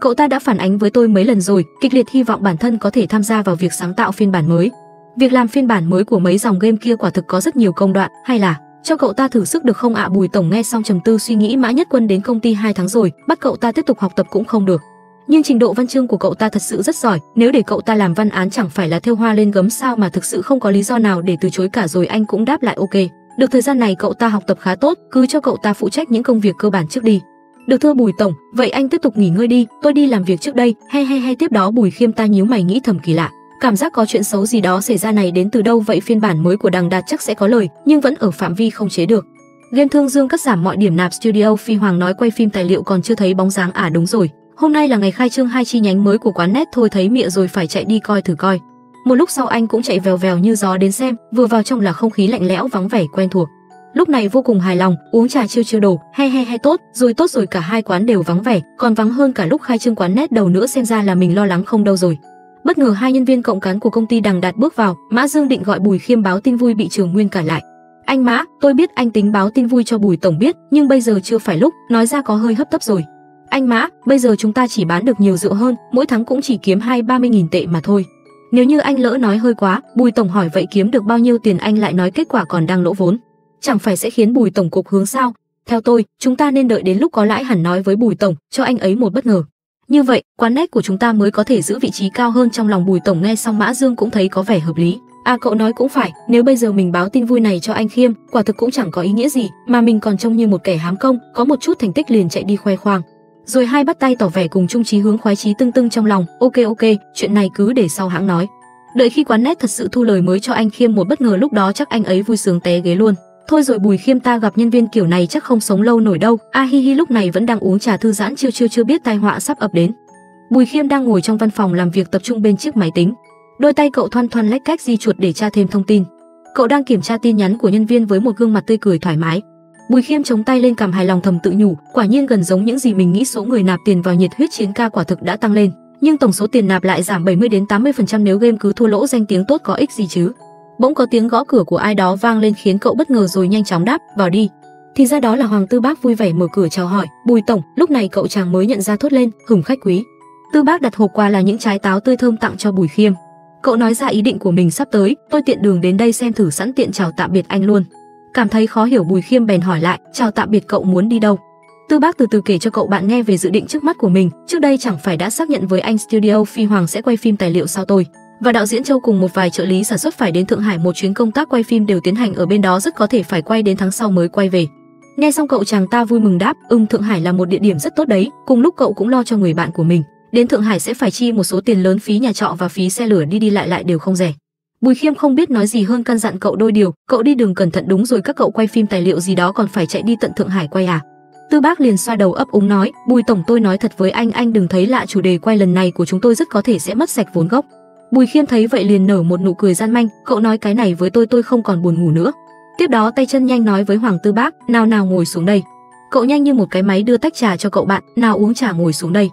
Cậu ta đã phản ánh với tôi mấy lần rồi, kịch liệt hy vọng bản thân có thể tham gia vào việc sáng tạo phiên bản mới. Việc làm phiên bản mới của mấy dòng game kia quả thực có rất nhiều công đoạn, hay là cho cậu ta thử sức được không ạ? Bùi tổng nghe xong trầm tư suy nghĩ, Mã Nhất Quân đến công ty 2 tháng rồi, bắt cậu ta tiếp tục học tập cũng không được. Nhưng trình độ văn chương của cậu ta thật sự rất giỏi, nếu để cậu ta làm văn án chẳng phải là thêu hoa lên gấm sao, mà thực sự không có lý do nào để từ chối cả rồi. Anh cũng đáp lại ok, được, thời gian này cậu ta học tập khá tốt, cứ cho cậu ta phụ trách những công việc cơ bản trước đi. Được thưa Bùi tổng, vậy anh tiếp tục nghỉ ngơi đi, tôi đi làm việc trước đây. Hay. Tiếp đó Bùi Khiêm ta nhíu mày nghĩ thầm, kỳ lạ, cảm giác có chuyện xấu gì đó xảy ra, này đến từ đâu vậy? Phiên bản mới của Đằng Đạt chắc sẽ có lời, nhưng vẫn ở phạm vi không chế được. Game Thương Dương cắt giảm mọi điểm nạp. Studio Phi Hoàng nói, quay phim tài liệu còn chưa thấy bóng dáng à? Đúng rồi, hôm nay là ngày khai trương 2 chi nhánh mới của quán net thôi, thấy mịa rồi phải chạy đi coi thử coi. Một lúc sau anh cũng chạy vèo vèo như gió đến xem, vừa vào trong là không khí lạnh lẽo vắng vẻ quen thuộc. Lúc này vô cùng hài lòng, uống trà chiêu đồ, hay tốt rồi cả hai quán đều vắng vẻ, còn vắng hơn cả lúc khai trương quán net đầu nữa, xem ra là mình lo lắng không đâu rồi. Bất ngờ hai nhân viên cộng cán của công ty Đằng Đạt bước vào, Mã Dương định gọi Bùi Khiêm báo tin vui bị Trương Nguyên cản lại. Anh Mã, tôi biết anh tính báo tin vui cho Bùi tổng biết, nhưng bây giờ chưa phải lúc, nói ra có hơi hấp tấp rồi. Anh Mã, bây giờ chúng ta chỉ bán được nhiều rượu hơn, mỗi tháng cũng chỉ kiếm 2-30.000 tệ mà thôi. Nếu như anh lỡ nói hơi quá, Bùi tổng hỏi vậy kiếm được bao nhiêu tiền, anh lại nói kết quả còn đang lỗ vốn, chẳng phải sẽ khiến Bùi tổng cục hướng sao? Theo tôi, chúng ta nên đợi đến lúc có lãi hẳn nói với Bùi tổng, cho anh ấy một bất ngờ. Như vậy, quán net của chúng ta mới có thể giữ vị trí cao hơn trong lòng Bùi tổng. Nghe xong Mã Dương cũng thấy có vẻ hợp lý. À, cậu nói cũng phải, nếu bây giờ mình báo tin vui này cho anh Khiêm, quả thực cũng chẳng có ý nghĩa gì, mà mình còn trông như một kẻ hám công, có một chút thành tích liền chạy đi khoe khoang. Rồi hai bắt tay tỏ vẻ cùng chung chí hướng, khoái chí tưng trong lòng, ok, chuyện này cứ để sau hãng nói. Đợi khi quán net thật sự thu lời mới cho anh Khiêm một bất ngờ, lúc đó chắc anh ấy vui sướng té ghế luôn. Thôi rồi, Bùi Khiêm ta gặp nhân viên kiểu này chắc không sống lâu nổi đâu. Hi, lúc này vẫn đang uống trà thư giãn chưa biết tai họa sắp ập đến. Bùi Khiêm đang ngồi trong văn phòng làm việc tập trung bên chiếc máy tính. Đôi tay cậu thoăn thoăn lách cách di chuột để tra thêm thông tin. Cậu đang kiểm tra tin nhắn của nhân viên với một gương mặt tươi cười thoải mái. Bùi Khiêm chống tay lên cằm, hài lòng thầm tự nhủ, quả nhiên gần giống những gì mình nghĩ. Số người nạp tiền vào Nhiệt Huyết Chiến Ca quả thực đã tăng lên, nhưng tổng số tiền nạp lại giảm 70 đến 80%, nếu game cứ thua lỗ danh tiếng tốt có ích gì chứ. Bỗng có tiếng gõ cửa của ai đó vang lên khiến cậu bất ngờ rồi nhanh chóng đáp, "Vào đi." Thì ra đó là Hoàng Tư Bác vui vẻ mở cửa chào hỏi, "Bùi tổng." Lúc này cậu chàng mới nhận ra, thốt lên, "Hửm, khách quý." Tư Bác đặt hộp quà là những trái táo tươi thơm tặng cho Bùi Khiêm. Cậu nói ra ý định của mình sắp tới, "Tôi tiện đường đến đây xem thử, sẵn tiện chào tạm biệt anh luôn." Cảm thấy khó hiểu, Bùi Khiêm bèn hỏi lại, "Chào tạm biệt cậu muốn đi đâu?" Tư Bác từ từ kể cho cậu bạn nghe về dự định trước mắt của mình, "Trước đây chẳng phải đã xác nhận với anh Studio Phi Hoàng sẽ quay phim tài liệu sao? Tôi và đạo diễn Châu cùng một vài trợ lý sản xuất phải đến Thượng Hải, một chuyến công tác quay phim đều tiến hành ở bên đó, rất có thể phải quay đến tháng sau mới quay về." Nghe xong cậu chàng ta vui mừng đáp, Thượng Hải là một địa điểm rất tốt đấy." Cùng lúc cậu cũng lo cho người bạn của mình, đến Thượng Hải sẽ phải chi một số tiền lớn, phí nhà trọ và phí xe lửa, đi lại đều không rẻ. Bùi Khiêm không biết nói gì hơn, căn dặn cậu đôi điều, "Cậu đi đường cẩn thận, đúng rồi, các cậu quay phim tài liệu gì đó còn phải chạy đi tận Thượng Hải quay à?" Tư Bác liền xoa đầu ấp úng nói, "Bùi tổng, tôi nói thật với anh đừng thấy lạ, chủ đề quay lần này của chúng tôi rất có thể sẽ mất sạch vốn gốc." Bùi Khiêm thấy vậy liền nở một nụ cười gian manh, "Cậu nói cái này với tôi không còn buồn ngủ nữa." Tiếp đó tay chân nhanh nói với Hoàng Tư Bác, Nào ngồi xuống đây." Cậu nhanh như một cái máy đưa tách trà cho cậu bạn, "Nào uống trà ngồi xuống đây."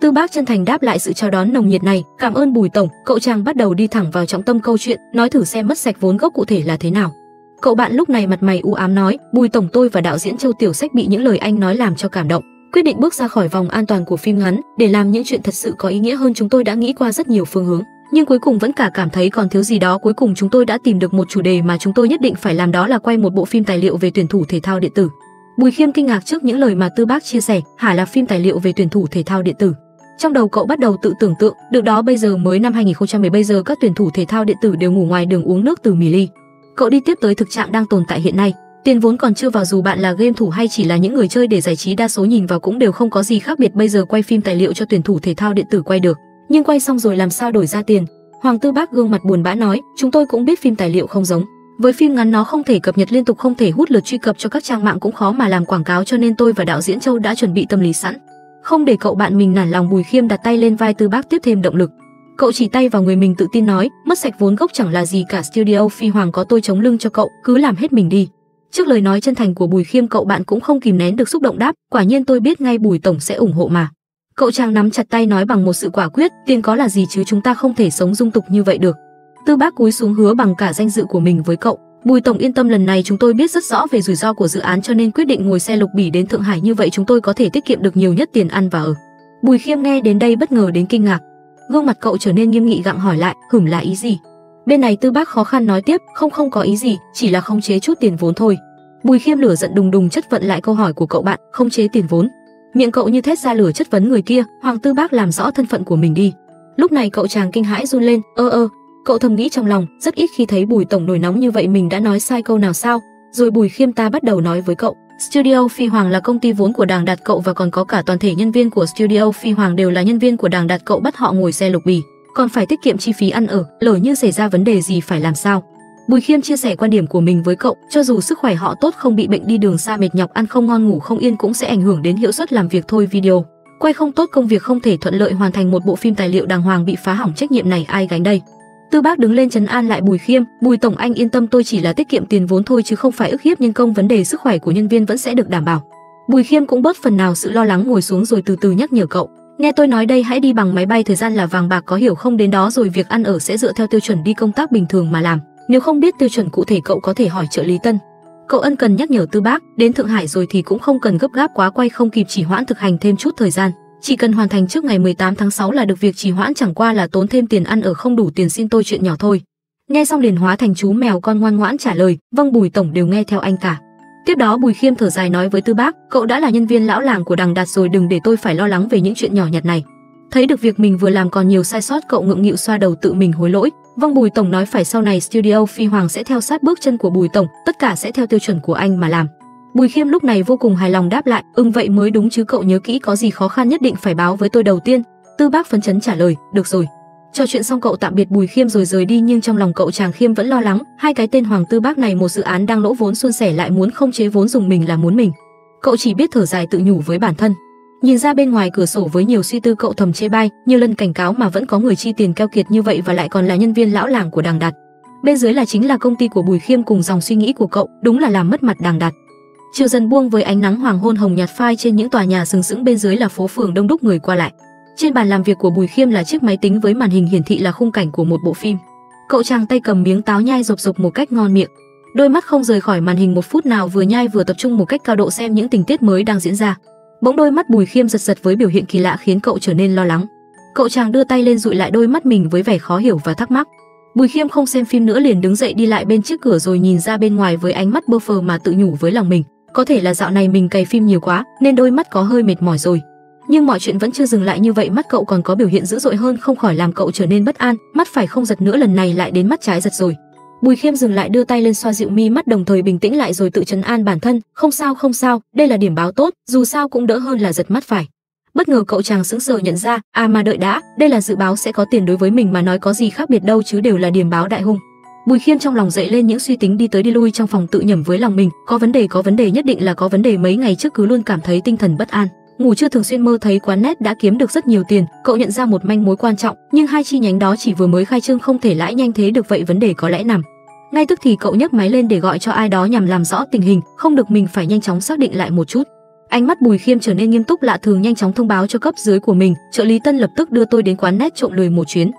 Tư Bác chân thành đáp lại sự chào đón nồng nhiệt này, "Cảm ơn Bùi tổng." Cậu chàng bắt đầu đi thẳng vào trọng tâm câu chuyện, nói thử xem mất sạch vốn gốc cụ thể là thế nào. Cậu bạn lúc này mặt mày u ám nói, "Bùi tổng, tôi và đạo diễn Châu tiểu sách bị những lời anh nói làm cho cảm động, quyết định bước ra khỏi vòng an toàn của phim ngắn để làm những chuyện thật sự có ý nghĩa hơn. Chúng tôi đã nghĩ qua rất nhiều phương hướng, nhưng cuối cùng vẫn cảm thấy còn thiếu gì đó. Cuối cùng chúng tôi đã tìm được một chủ đề mà chúng tôi nhất định phải làm, đó là quay một bộ phim tài liệu về tuyển thủ thể thao điện tử." Bùi Khiêm kinh ngạc trước những lời mà Tư Bác chia sẻ, "Hả, là phim tài liệu về tuyển thủ thể thao điện tử?" Trong đầu cậu bắt đầu tự tưởng tượng, được đó bây giờ mới năm 2010, bây giờ các tuyển thủ thể thao điện tử đều ngủ ngoài đường uống nước từ mì ly. Cậu đi tiếp tới thực trạng đang tồn tại hiện nay, tiền vốn còn chưa vào, dù bạn là game thủ hay chỉ là những người chơi để giải trí, đa số nhìn vào cũng đều không có gì khác biệt. Bây giờ quay phim tài liệu cho tuyển thủ thể thao điện tử quay được, nhưng quay xong rồi làm sao đổi ra tiền? Hoàng Tư Bác gương mặt buồn bã nói, "Chúng tôi cũng biết phim tài liệu không giống với phim ngắn, nó không thể cập nhật liên tục, không thể hút lượt truy cập cho các trang mạng, cũng khó mà làm quảng cáo, cho nên tôi và đạo diễn Châu đã chuẩn bị tâm lý sẵn." Không để cậu bạn mình nản lòng, Bùi Khiêm đặt tay lên vai Tư Bác tiếp thêm động lực. Cậu chỉ tay vào người mình tự tin nói, "Mất sạch vốn gốc chẳng là gì cả, Studio Phi Hoàng có tôi chống lưng cho cậu, cứ làm hết mình đi." Trước lời nói chân thành của Bùi Khiêm, cậu bạn cũng không kìm nén được xúc động đáp, "Quả nhiên tôi biết ngay, Bùi tổng sẽ ủng hộ mà." Cậu chàng nắm chặt tay nói bằng một sự quả quyết, "Tiền có là gì chứ, chúng ta không thể sống dung tục như vậy được." Tư Bác cúi xuống hứa bằng cả danh dự của mình với cậu, "Bùi tổng yên tâm, lần này chúng tôi biết rất rõ về rủi ro của dự án, cho nên quyết định ngồi xe lục bỉ đến Thượng Hải, như vậy chúng tôi có thể tiết kiệm được nhiều nhất tiền ăn và ở." Bùi Khiêm nghe đến đây bất ngờ đến kinh ngạc, gương mặt cậu trở nên nghiêm nghị, gặng hỏi lại, "Hửm, là ý gì?" Bên này Tư Bác khó khăn nói tiếp, Không có ý gì, chỉ là khống chế chút tiền vốn thôi." Bùi Khiêm lửa giận đùng đùng chất vấn lại câu hỏi của cậu bạn, "Khống chế tiền vốn?" Miệng cậu như thét ra lửa chất vấn người kia, "Hoàng Tư Bác, làm rõ thân phận của mình đi." Lúc này cậu chàng kinh hãi run lên, Cậu thầm nghĩ trong lòng, rất ít khi thấy Bùi tổng nổi nóng như vậy, mình đã nói sai câu nào sao? Rồi Bùi Khiêm ta bắt đầu nói với cậu, "Studio Phi Hoàng là công ty vốn của Đảng Đạt Cậu, và còn có cả toàn thể nhân viên của Studio Phi Hoàng đều là nhân viên của Đảng Đạt Cậu, bắt họ ngồi xe lục bì, còn phải tiết kiệm chi phí ăn ở, lỡ như xảy ra vấn đề gì phải làm sao?" Bùi Khiêm chia sẻ quan điểm của mình với cậu, "Cho dù sức khỏe họ tốt, không bị bệnh, đi đường xa mệt nhọc, ăn không ngon ngủ không yên cũng sẽ ảnh hưởng đến hiệu suất làm việc thôi. Video quay không tốt, công việc không thể thuận lợi hoàn thành, một bộ phim tài liệu đàng hoàng bị phá hỏng, trách nhiệm này ai gánh đây?" Tư Bác đứng lên trấn an lại Bùi Khiêm, "Bùi tổng anh yên tâm, tôi chỉ là tiết kiệm tiền vốn thôi chứ không phải ức hiếp nhân công, vấn đề sức khỏe của nhân viên vẫn sẽ được đảm bảo." Bùi Khiêm cũng bớt phần nào sự lo lắng, ngồi xuống rồi từ từ nhắc nhở cậu, "Nghe tôi nói đây, hãy đi bằng máy bay, thời gian là vàng bạc có hiểu không? Đến đó rồi việc ăn ở sẽ dựa theo tiêu chuẩn đi công tác bình thường mà làm, nếu không biết tiêu chuẩn cụ thể cậu có thể hỏi trợ lý Tân." Cậu ân cần nhắc nhở Tư Bác, "Đến Thượng Hải rồi thì cũng không cần gấp gáp quá, quay không kịp chỉ hoãn thực hành thêm chút thời gian, chỉ cần hoàn thành trước ngày 18 tháng 6 là được, việc trì hoãn chẳng qua là tốn thêm tiền ăn ở, không đủ tiền xin tôi chuyện nhỏ thôi." Nghe xong liền hóa thành chú mèo con ngoan ngoãn trả lời, "Vâng Bùi tổng, đều nghe theo anh cả." Tiếp đó Bùi Khiêm thở dài nói với Tư Bác, "Cậu đã là nhân viên lão làng của Đằng Đạt rồi, đừng để tôi phải lo lắng về những chuyện nhỏ nhặt này." Thấy được việc mình vừa làm còn nhiều sai sót, cậu ngượng nghịu xoa đầu tự mình hối lỗi, "Vâng Bùi tổng nói phải, sau này Studio Phi Hoàng sẽ theo sát bước chân của Bùi tổng, tất cả sẽ theo tiêu chuẩn của anh mà làm." Bùi Khiêm lúc này vô cùng hài lòng đáp lại, "Vậy mới đúng chứ, cậu nhớ kỹ, có gì khó khăn nhất định phải báo với tôi đầu tiên." Tư Bác phấn chấn trả lời, "Được rồi." Trò chuyện xong cậu tạm biệt Bùi Khiêm rồi rời đi, nhưng trong lòng cậu chàng Khiêm vẫn lo lắng, hai cái tên Hoàng Tư Bác này, một dự án đang lỗ vốn suôn sẻ lại muốn không chế vốn, dùng mình là muốn mình. Cậu chỉ biết thở dài tự nhủ với bản thân. Nhìn ra bên ngoài cửa sổ với nhiều suy tư, cậu thầm chê bai, nhiều lần cảnh cáo mà vẫn có người chi tiền keo kiệt như vậy, và lại còn là nhân viên lão làng của Đằng Đạt. Bên dưới là chính là công ty của Bùi Khiêm cùng dòng suy nghĩ của cậu, đúng là làm mất mặt Đằng Đạt. Chiều dần buông với ánh nắng hoàng hôn hồng nhạt phai trên những tòa nhà sừng sững, bên dưới là phố phường đông đúc người qua lại. Trên bàn làm việc của Bùi Khiêm là chiếc máy tính với màn hình hiển thị là khung cảnh của một bộ phim. Cậu chàng tay cầm miếng táo nhai rộp rộp một cách ngon miệng, đôi mắt không rời khỏi màn hình một phút nào, vừa nhai vừa tập trung một cách cao độ xem những tình tiết mới đang diễn ra. Bỗng đôi mắt Bùi Khiêm giật giật với biểu hiện kỳ lạ khiến cậu trở nên lo lắng. Cậu chàng đưa tay lên dụi lại đôi mắt mình với vẻ khó hiểu và thắc mắc. Bùi Khiêm không xem phim nữa, liền đứng dậy đi lại bên chiếc cửa rồi nhìn ra bên ngoài với ánh mắt bơ phờ mà tự nhủ với lòng mình, có thể là dạo này mình cày phim nhiều quá nên đôi mắt có hơi mệt mỏi rồi. Nhưng mọi chuyện vẫn chưa dừng lại như vậy, mắt cậu còn có biểu hiện dữ dội hơn, không khỏi làm cậu trở nên bất an. Mắt phải không giật nữa, lần này lại đến mắt trái giật rồi. Bùi Khiêm dừng lại, đưa tay lên xoa dịu mi mắt, đồng thời bình tĩnh lại rồi tự trấn an bản thân, không sao không sao, đây là điểm báo tốt, dù sao cũng đỡ hơn là giật mắt phải. Bất ngờ cậu chàng sững sờ nhận ra, mà đợi đã, đây là dự báo sẽ có tiền, đối với mình mà nói có gì khác biệt đâu chứ, đều là điểm báo đại hung. Bùi Khiêm trong lòng dậy lên những suy tính, đi tới đi lui trong phòng tự nhẩm với lòng mình, có vấn đề, nhất định là có vấn đề. Mấy ngày trước cứ luôn cảm thấy tinh thần bất an, ngủ chưa thường xuyên mơ thấy quán net đã kiếm được rất nhiều tiền. Cậu nhận ra một manh mối quan trọng, nhưng hai chi nhánh đó chỉ vừa mới khai trương, không thể lãi nhanh thế được, vậy vấn đề có lẽ nằm. Ngay tức thì cậu nhấc máy lên để gọi cho ai đó nhằm làm rõ tình hình, không được mình phải nhanh chóng xác định lại một chút. Ánh mắt Bùi Khiêm trở nên nghiêm túc lạ thường, nhanh chóng thông báo cho cấp dưới của mình, trợ lý Tân lập tức đưa tôi đến quán net trộm lười một chuyến.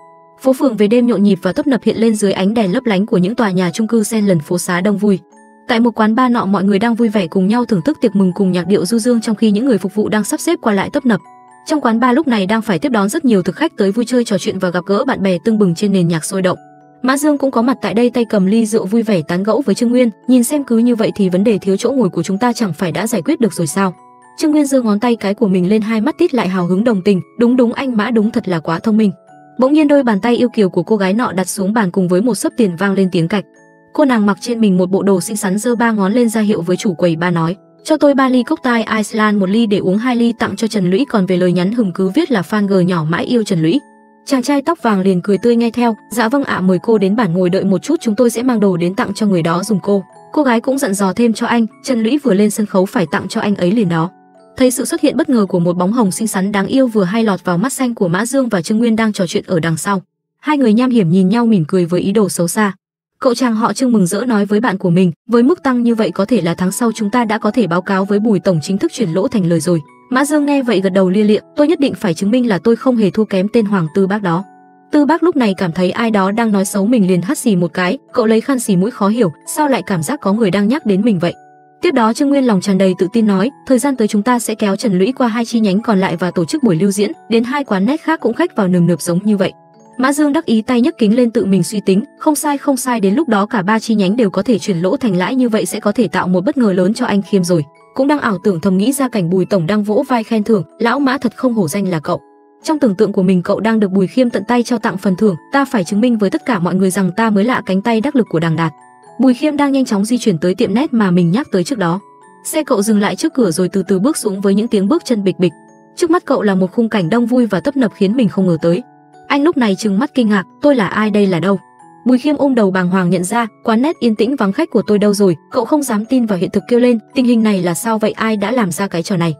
Phố phường về đêm nhộn nhịp và tấp nập hiện lên dưới ánh đèn lấp lánh của những tòa nhà chung cư xen lẫn phố xá đông vui. Tại một quán bar nọ, mọi người đang vui vẻ cùng nhau thưởng thức tiệc mừng cùng nhạc điệu du dương, trong khi những người phục vụ đang sắp xếp qua lại tấp nập. Trong quán bar lúc này đang phải tiếp đón rất nhiều thực khách tới vui chơi, trò chuyện và gặp gỡ bạn bè tưng bừng trên nền nhạc sôi động. Mã Dương cũng có mặt tại đây, tay cầm ly rượu vui vẻ tán gẫu với Trương Nguyên, nhìn xem cứ như vậy thì vấn đề thiếu chỗ ngồi của chúng ta chẳng phải đã giải quyết được rồi sao? Trương Nguyên giơ ngón tay cái của mình lên, hai mắt tít lại hào hứng đồng tình, đúng anh Mã, đúng thật là quá thông minh. Bỗng nhiên đôi bàn tay yêu kiều của cô gái nọ đặt xuống bàn, cùng với một xấp tiền vang lên tiếng cạch. Cô nàng mặc trên mình một bộ đồ xinh xắn, giơ ba ngón lên ra hiệu với chủ quầy ba nói: "Cho tôi 3 ly cocktail Iceland, 1 ly để uống, 2 ly tặng cho Trần Lũy." Còn về lời nhắn hừng cứ viết là fan g nhỏ mãi yêu Trần Lũy. Chàng trai tóc vàng liền cười tươi nghe theo: "Dạ vâng ạ, mời cô đến bàn ngồi đợi một chút, chúng tôi sẽ mang đồ đến tặng cho người đó dùng cô." Cô gái cũng dặn dò thêm cho anh: "Trần Lũy vừa lên sân khấu phải tặng cho anh ấy liền đó." Thấy sự xuất hiện bất ngờ của một bóng hồng xinh xắn đáng yêu vừa hay lọt vào mắt xanh của Mã Dương và Trương Nguyên đang trò chuyện ở đằng sau, hai người nham hiểm nhìn nhau mỉm cười với ý đồ xấu xa. Cậu chàng họ Trương mừng rỡ nói với bạn của mình: "Với mức tăng như vậy có thể là tháng sau chúng ta đã có thể báo cáo với Bùi tổng chính thức chuyển lỗ thành lời rồi." Mã Dương nghe vậy gật đầu lia lịa: "Tôi nhất định phải chứng minh là tôi không hề thua kém tên Hoàng Tư Bác đó." Tư Bác lúc này cảm thấy ai đó đang nói xấu mình, liền hắt xì một cái, cậu lấy khăn xì mũi khó hiểu, sao lại cảm giác có người đang nhắc đến mình vậy. Tiếp đó Trương Nguyên lòng tràn đầy tự tin nói: "Thời gian tới chúng ta sẽ kéo Trần Lũy qua 2 chi nhánh còn lại và tổ chức buổi lưu diễn, đến 2 quán net khác cũng khách vào nườm nượp giống như vậy." Mã Dương đắc ý tay nhấc kính lên tự mình suy tính: Không sai, đến lúc đó cả 3 chi nhánh đều có thể chuyển lỗ thành lãi, như vậy sẽ có thể tạo một bất ngờ lớn cho anh Khiêm rồi. Cũng đang ảo tưởng thầm nghĩ ra cảnh Bùi tổng đang vỗ vai khen thưởng: "Lão Mã thật không hổ danh là cậu." Trong tưởng tượng của mình, cậu đang được Bùi Khiêm tận tay trao tặng phần thưởng: "Ta phải chứng minh với tất cả mọi người rằng ta mới là cánh tay đắc lực của Đàng Đạt." Bùi Khiêm đang nhanh chóng di chuyển tới tiệm net mà mình nhắc tới trước đó. Xe cậu dừng lại trước cửa rồi từ từ bước xuống với những tiếng bước chân bịch bịch. Trước mắt cậu là một khung cảnh đông vui và tấp nập khiến mình không ngờ tới. Anh lúc này trừng mắt kinh ngạc: "Tôi là ai, đây là đâu?" Bùi Khiêm ôm đầu bàng hoàng nhận ra, quán net yên tĩnh vắng khách của tôi đâu rồi. Cậu không dám tin vào hiện thực, kêu lên: "Tình hình này là sao vậy, ai đã làm ra cái trò này?"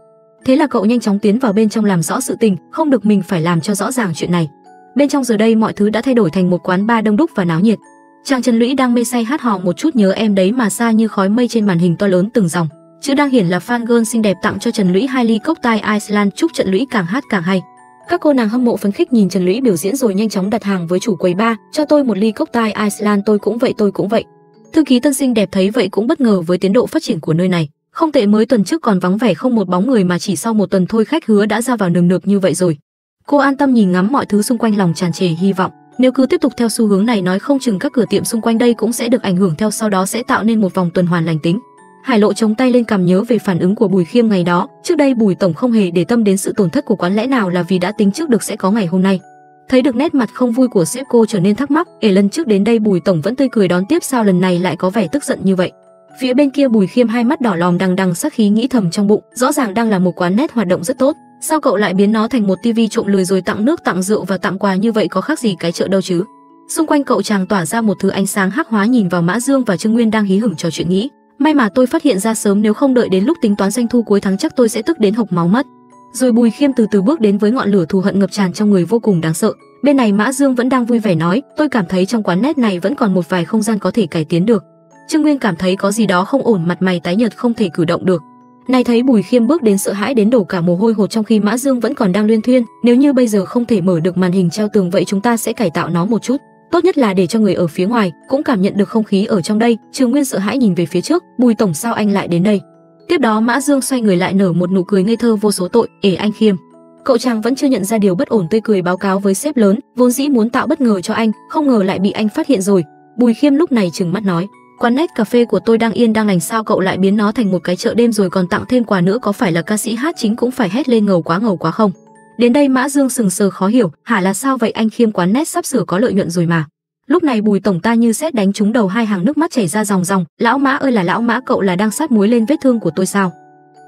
Thế là cậu nhanh chóng tiến vào bên trong làm rõ sự tình, không được mình phải làm cho rõ ràng chuyện này. Bên trong giờ đây mọi thứ đã thay đổi thành một quán bar đông đúc và náo nhiệt. Chàng Trần Lũy đang mê say hát hò một chút nhớ em đấy mà xa như khói mây, trên màn hình to lớn từng dòng chữ đang hiển là fan girl xinh đẹp tặng cho Trần Lũy 2 ly cocktail Iceland, chúc Trần Lũy càng hát càng hay. Các cô nàng hâm mộ phấn khích nhìn Trần Lũy biểu diễn rồi nhanh chóng đặt hàng với chủ quầy bar: "Cho tôi 1 ly cocktail Iceland, tôi cũng vậy, tôi cũng vậy." Thư ký Tân xinh đẹp thấy vậy cũng bất ngờ với tiến độ phát triển của nơi này. Không tệ, mới tuần trước còn vắng vẻ không một bóng người mà chỉ sau 1 tuần thôi khách hứa đã ra vào nườm nượp như vậy rồi. Cô an tâm nhìn ngắm mọi thứ xung quanh, lòng tràn trề hy vọng. Nếu cứ tiếp tục theo xu hướng này, nói không chừng các cửa tiệm xung quanh đây cũng sẽ được ảnh hưởng theo, sau đó sẽ tạo nên một vòng tuần hoàn lành tính. Hải Lộ chống tay lên cằm nhớ về phản ứng của Bùi Khiêm ngày đó, trước đây Bùi tổng không hề để tâm đến sự tổn thất của quán, lẽ nào là vì đã tính trước được sẽ có ngày hôm nay. Thấy được nét mặt không vui của sếp, cô trở nên thắc mắc: lần trước đến đây Bùi tổng vẫn tươi cười đón tiếp, sao lần này lại có vẻ tức giận như vậy?" Phía bên kia Bùi Khiêm hai mắt đỏ lòm đằng đằng sát khí, nghĩ thầm trong bụng: rõ ràng đang là một quán net hoạt động rất tốt, sao cậu lại biến nó thành một tivi trộm lười rồi tặng nước, tặng rượu và tặng quà như vậy, có khác gì cái chợ đâu chứ. Xung quanh cậu chàng tỏa ra một thứ ánh sáng hắc hóa, nhìn vào Mã Dương và Trương Nguyên đang hí hửng trò chuyện nghĩ: "May mà tôi phát hiện ra sớm, nếu không đợi đến lúc tính toán doanh thu cuối tháng chắc tôi sẽ tức đến hộc máu mất." Rồi Bùi Khiêm từ từ bước đến với ngọn lửa thù hận ngập tràn trong người vô cùng đáng sợ. Bên này Mã Dương vẫn đang vui vẻ nói: "Tôi cảm thấy trong quán net này vẫn còn một vài không gian có thể cải tiến được." Trương Nguyên cảm thấy có gì đó không ổn, mặt mày tái nhợt không thể cử động được. Này thấy Bùi Khiêm bước đến sợ hãi đến đổ cả mồ hôi hột, trong khi Mã Dương vẫn còn đang luyên thuyên, nếu như bây giờ không thể mở được màn hình treo tường vậy chúng ta sẽ cải tạo nó một chút, tốt nhất là để cho người ở phía ngoài cũng cảm nhận được không khí ở trong đây. Trương Nguyên sợ hãi nhìn về phía trước, Bùi tổng sao anh lại đến đây? Tiếp đó Mã Dương xoay người lại nở một nụ cười ngây thơ vô số tội. Ể anh Khiêm, cậu chàng vẫn chưa nhận ra điều bất ổn, tươi cười báo cáo với sếp lớn, vốn dĩ muốn tạo bất ngờ cho anh, không ngờ lại bị anh phát hiện rồi. Bùi Khiêm lúc này trừng mắt nói, quán nét cà phê của tôi đang yên đang lành sao cậu lại biến nó thành một cái chợ đêm rồi còn tặng thêm quà nữa, có phải là ca sĩ hát chính cũng phải hét lên ngầu quá không? Đến đây Mã Dương sừng sờ khó hiểu, hả là sao vậy anh Khiêm, quán nét sắp sửa có lợi nhuận rồi mà. Lúc này Bùi tổng ta như sét đánh trúng đầu, hai hàng nước mắt chảy ra ròng ròng, lão Mã ơi là lão Mã, cậu là đang sát muối lên vết thương của tôi sao?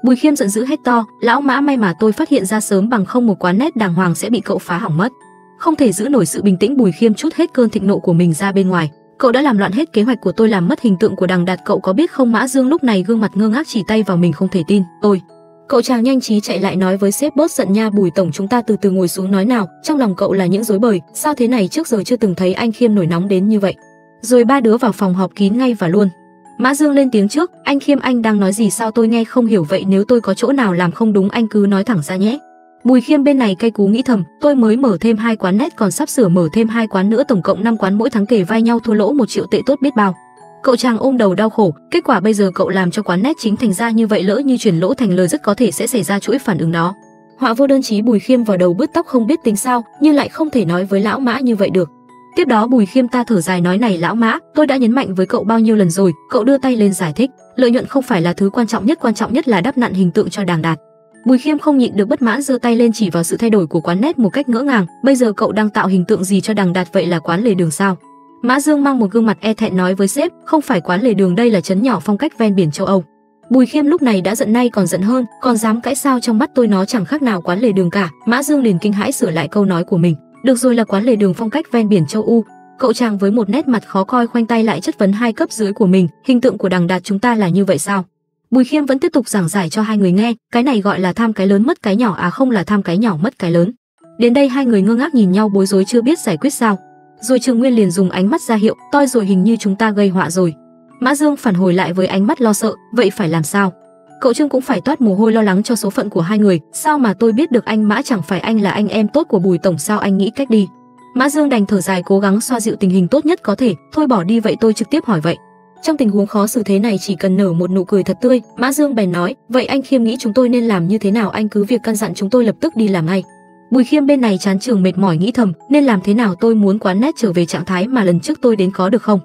Bùi Khiêm giận dữ hét to, lão Mã may mà tôi phát hiện ra sớm, bằng không một quán nét đàng hoàng sẽ bị cậu phá hỏng mất. Không thể giữ nổi sự bình tĩnh, Bùi Khiêm trút hết cơn thịnh nộ của mình ra bên ngoài, cậu đã làm loạn hết kế hoạch của tôi, làm mất hình tượng của Đằng Đạt, cậu có biết không? Mã Dương lúc này gương mặt ngơ ngác chỉ tay vào mình không thể tin. Tôi, cậu chàng nhanh trí chạy lại nói với sếp, bớt giận nha Bùi tổng, chúng ta từ từ ngồi xuống nói nào, trong lòng cậu là những rối bời, sao thế này trước giờ chưa từng thấy anh Khiêm nổi nóng đến như vậy. Rồi ba đứa vào phòng họp kín ngay và luôn. Mã Dương lên tiếng trước, anh Khiêm anh đang nói gì sao tôi nghe không hiểu, vậy nếu tôi có chỗ nào làm không đúng anh cứ nói thẳng ra nhé. Bùi Khiêm bên này cay cú nghĩ thầm, tôi mới mở thêm 2 quán nét còn sắp sửa mở thêm 2 quán nữa, tổng cộng 5 quán, mỗi tháng kề vai nhau thua lỗ 1 triệu tệ tốt biết bao. Cậu chàng ôm đầu đau khổ, kết quả bây giờ cậu làm cho quán nét chính thành ra như vậy, lỡ như chuyển lỗ thành lời rất có thể sẽ xảy ra chuỗi phản ứng đó. Họa vô đơn chí, Bùi Khiêm vào đầu bứt tóc không biết tính sao, nhưng lại không thể nói với lão Mã như vậy được. Tiếp đó Bùi Khiêm ta thở dài nói, này lão Mã, tôi đã nhấn mạnh với cậu bao nhiêu lần rồi, cậu đưa tay lên giải thích, lợi nhuận không phải là thứ quan trọng nhất là đắp nặn hình tượng cho Đàng Đạt. Bùi Khiêm không nhịn được bất mãn giơ tay lên chỉ vào sự thay đổi của quán nét một cách ngỡ ngàng, bây giờ cậu đang tạo hình tượng gì cho Đàng Đạt vậy, là quán lề đường sao? Mã Dương mang một gương mặt e thẹn nói với sếp, không phải quán lề đường, đây là trấn nhỏ phong cách ven biển châu Âu. Bùi Khiêm lúc này đã giận nay còn giận hơn, còn dám cãi sao, trong mắt tôi nó chẳng khác nào quán lề đường cả. Mã Dương liền kinh hãi sửa lại câu nói của mình, được rồi là quán lề đường phong cách ven biển châu Âu. Cậu chàng với một nét mặt khó coi khoanh tay lại chất vấn hai cấp dưới của mình, hình tượng của Đàng Đạt chúng ta là như vậy sao? Bùi Khiêm vẫn tiếp tục giảng giải cho hai người nghe, cái này gọi là tham cái lớn mất cái nhỏ à, không là tham cái nhỏ mất cái lớn. Đến đây hai người ngơ ngác nhìn nhau bối rối chưa biết giải quyết sao. Rồi Trương Nguyên liền dùng ánh mắt ra hiệu, toi rồi hình như chúng ta gây họa rồi. Mã Dương phản hồi lại với ánh mắt lo sợ, vậy phải làm sao? Cậu Trương cũng phải toát mồ hôi lo lắng cho số phận của hai người, sao mà tôi biết được anh Mã, chẳng phải anh là anh em tốt của Bùi tổng sao, anh nghĩ cách đi. Mã Dương đành thở dài cố gắng xoa dịu tình hình tốt nhất có thể, thôi bỏ đi vậy tôi trực tiếp hỏi vậy. Trong tình huống khó xử thế này chỉ cần nở một nụ cười thật tươi, Mã Dương bèn nói, vậy anh Khiêm nghĩ chúng tôi nên làm như thế nào, anh cứ việc căn dặn chúng tôi lập tức đi làm ngay. Bùi Khiêm bên này chán trường mệt mỏi nghĩ thầm, nên làm thế nào, tôi muốn quán nét trở về trạng thái mà lần trước tôi đến có được không?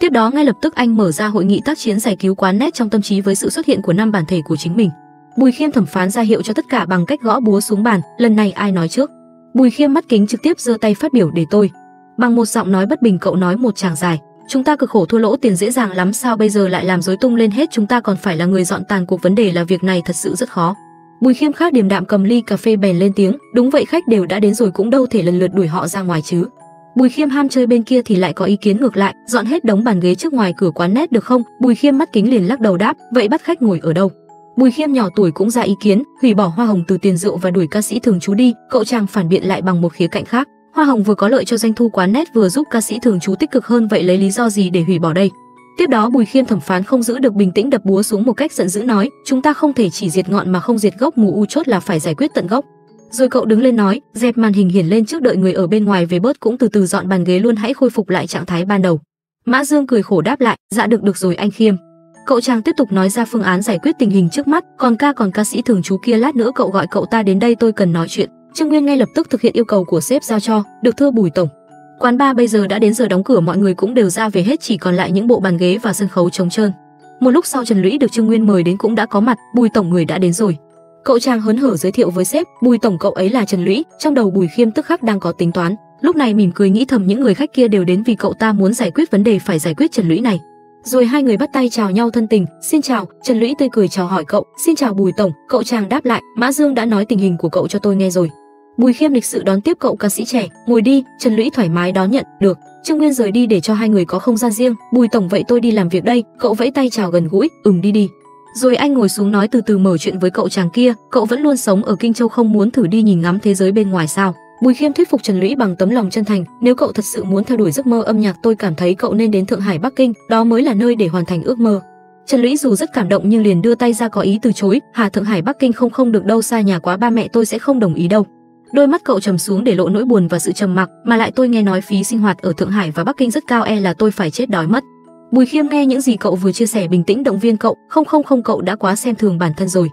Tiếp đó ngay lập tức anh mở ra hội nghị tác chiến giải cứu quán nét trong tâm trí với sự xuất hiện của 5 bản thể của chính mình. Bùi Khiêm thẩm phán ra hiệu cho tất cả bằng cách gõ búa xuống bàn, lần này ai nói trước? Bùi Khiêm mắt kính trực tiếp giơ tay phát biểu, để tôi. Bằng một giọng nói bất bình cậu nói một tràng dài, chúng ta cực khổ thua lỗ tiền dễ dàng lắm sao, bây giờ lại làm rối tung lên hết, chúng ta còn phải là người dọn tàn cuộc, vấn đề là việc này thật sự rất khó. Bùi Khiêm khác điềm đạm cầm ly cà phê bèn lên tiếng, đúng vậy khách đều đã đến rồi cũng đâu thể lần lượt đuổi họ ra ngoài chứ. Bùi Khiêm ham chơi bên kia thì lại có ý kiến ngược lại, dọn hết đống bàn ghế trước ngoài cửa quán nét được không? Bùi Khiêm mắt kính liền lắc đầu đáp, vậy bắt khách ngồi ở đâu? Bùi Khiêm nhỏ tuổi cũng ra ý kiến, hủy bỏ hoa hồng từ tiền rượu và đuổi ca sĩ thường trú đi, cậu chàng phản biện lại bằng một khía cạnh khác. Hoa hồng vừa có lợi cho doanh thu quán nét vừa giúp ca sĩ thường trú tích cực hơn, vậy lấy lý do gì để hủy bỏ đây? Tiếp đó Bùi Khiêm thẩm phán không giữ được bình tĩnh đập búa xuống một cách giận dữ nói, chúng ta không thể chỉ diệt ngọn mà không diệt gốc, mù u chốt là phải giải quyết tận gốc. Rồi cậu đứng lên nói, dẹp màn hình hiển lên trước, đợi người ở bên ngoài về bớt cũng từ từ dọn bàn ghế luôn, hãy khôi phục lại trạng thái ban đầu. Mã Dương cười khổ đáp lại, dạ được rồi anh Khiêm. Cậu chàng tiếp tục nói ra phương án giải quyết tình hình trước mắt, còn ca sĩ thường trú kia lát nữa cậu gọi cậu ta đến đây, tôi cần nói chuyện. Trương Nguyên ngay lập tức thực hiện yêu cầu của sếp giao cho, được thưa Bùi tổng. Quán bar bây giờ đã đến giờ đóng cửa, mọi người cũng đều ra về hết, chỉ còn lại những bộ bàn ghế và sân khấu trống trơn. Một lúc sau Trần Lũy được Trương Nguyên mời đến cũng đã có mặt, Bùi tổng người đã đến rồi. Cậu chàng hớn hở giới thiệu với sếp, Bùi tổng cậu ấy là Trần Lũy, trong đầu Bùi Khiêm tức khắc đang có tính toán, lúc này mỉm cười nghĩ thầm những người khách kia đều đến vì cậu ta muốn giải quyết vấn đề, phải giải quyết Trần Lũy này. Rồi hai người bắt tay chào nhau thân tình, xin chào, Trần Lũy tươi cười chào hỏi cậu, xin chào Bùi tổng, cậu chàng đáp lại, Mã Dương đã nói tình hình của cậu cho tôi nghe rồi. Bùi Khiêm lịch sự đón tiếp cậu ca sĩ trẻ, ngồi đi, Trần Lũy thoải mái đón nhận, được. Trương Nguyên rời đi để cho hai người có không gian riêng, Bùi tổng vậy tôi đi làm việc đây, cậu vẫy tay chào gần gũi, đi đi. Rồi anh ngồi xuống nói từ từ mở chuyện với cậu chàng kia, cậu vẫn luôn sống ở Kinh Châu không muốn thử đi nhìn ngắm thế giới bên ngoài sao? Bùi Khiêm thuyết phục Trần Lũy bằng tấm lòng chân thành, nếu cậu thật sự muốn theo đuổi giấc mơ âm nhạc, tôi cảm thấy cậu nên đến Thượng Hải, Bắc Kinh, đó mới là nơi để hoàn thành ước mơ. Trần Lũy dù rất cảm động nhưng liền đưa tay ra có ý từ chối. Hà, Thượng Hải, Bắc Kinh không được đâu, xa nhà quá, ba mẹ tôi sẽ không đồng ý đâu. Đôi mắt cậu trầm xuống để lộ nỗi buồn và sự trầm mặc, mà lại tôi nghe nói phí sinh hoạt ở Thượng Hải và Bắc Kinh rất cao, e là tôi phải chết đói mất. Bùi Khiêm nghe những gì cậu vừa chia sẻ bình tĩnh động viên cậu, không, cậu đã quá xem thường bản thân rồi.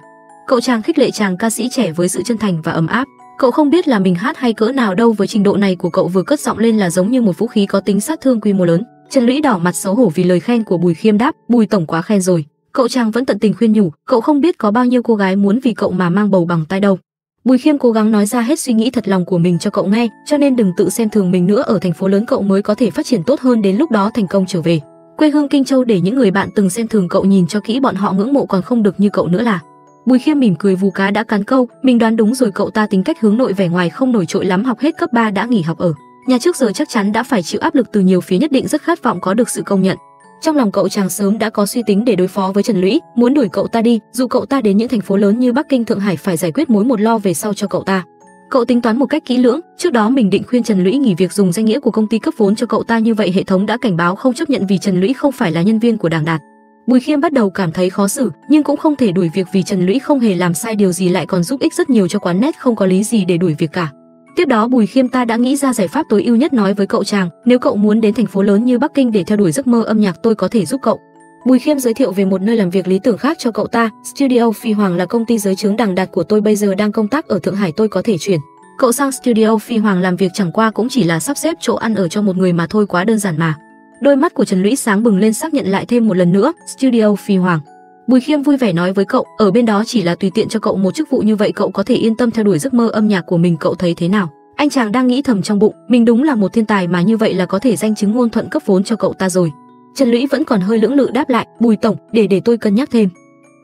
Cậu chàng khích lệ chàng ca sĩ trẻ với sự chân thành và ấm áp. Cậu không biết là mình hát hay cỡ nào đâu, với trình độ này của cậu vừa cất giọng lên là giống như một vũ khí có tính sát thương quy mô lớn. Trần Lũy đỏ mặt xấu hổ vì lời khen của Bùi Khiêm, đáp: Bùi tổng quá khen rồi. Cậu chàng vẫn tận tình khuyên nhủ, cậu không biết có bao nhiêu cô gái muốn vì cậu mà mang bầu bằng tay đâu. Bùi Khiêm cố gắng nói ra hết suy nghĩ thật lòng của mình cho cậu nghe, cho nên đừng tự xem thường mình nữa, ở thành phố lớn cậu mới có thể phát triển tốt hơn, đến lúc đó thành công trở về quê hương Kinh Châu để những người bạn từng xem thường cậu nhìn cho kỹ, bọn họ ngưỡng mộ còn không được như cậu nữa là. Bùi Khiêm mỉm cười vù cá đã cắn câu, mình đoán đúng rồi, cậu ta tính cách hướng nội, vẻ ngoài không nổi trội lắm, học hết cấp 3 đã nghỉ học ở nhà, trước giờ chắc chắn đã phải chịu áp lực từ nhiều phía, nhất định rất khát vọng có được sự công nhận. Trong lòng cậu chàng sớm đã có suy tính để đối phó với Trần Lũy, muốn đuổi cậu ta đi, dù cậu ta đến những thành phố lớn như Bắc Kinh, Thượng Hải phải giải quyết mối một lo về sau cho cậu ta. Cậu tính toán một cách kỹ lưỡng, trước đó mình định khuyên Trần Lũy nghỉ việc dùng danh nghĩa của công ty cấp vốn cho cậu ta, như vậy hệ thống đã cảnh báo không chấp nhận vì Trần Lũy không phải là nhân viên của Đảng Đạt. Bùi Khiêm bắt đầu cảm thấy khó xử, nhưng cũng không thể đuổi việc vì Trần Lũy không hề làm sai điều gì, lại còn giúp ích rất nhiều cho quán net, không có lý gì để đuổi việc cả. Tiếp đó Bùi Khiêm ta đã nghĩ ra giải pháp tối ưu nhất, nói với cậu chàng: Nếu cậu muốn đến thành phố lớn như Bắc Kinh để theo đuổi giấc mơ âm nhạc, tôi có thể giúp cậu. Bùi Khiêm giới thiệu về một nơi làm việc lý tưởng khác cho cậu ta: Studio Phi Hoàng là công ty dưới trướng Đảng Đạt của tôi, bây giờ đang công tác ở Thượng Hải, tôi có thể chuyển cậu sang Studio Phi Hoàng làm việc, chẳng qua cũng chỉ là sắp xếp chỗ ăn ở cho một người mà thôi, quá đơn giản mà. Đôi mắt của Trần Lũy sáng bừng lên, xác nhận lại thêm một lần nữa: Studio Phi Hoàng. Bùi Khiêm vui vẻ nói với cậu: Ở bên đó chỉ là tùy tiện cho cậu một chức vụ, như vậy cậu có thể yên tâm theo đuổi giấc mơ âm nhạc của mình, cậu thấy thế nào? Anh chàng đang nghĩ thầm trong bụng, mình đúng là một thiên tài mà, như vậy là có thể danh chứng ngôn thuận cấp vốn cho cậu ta rồi. Trần Lũy vẫn còn hơi lưỡng lự, đáp lại: Bùi tổng, để tôi cân nhắc thêm.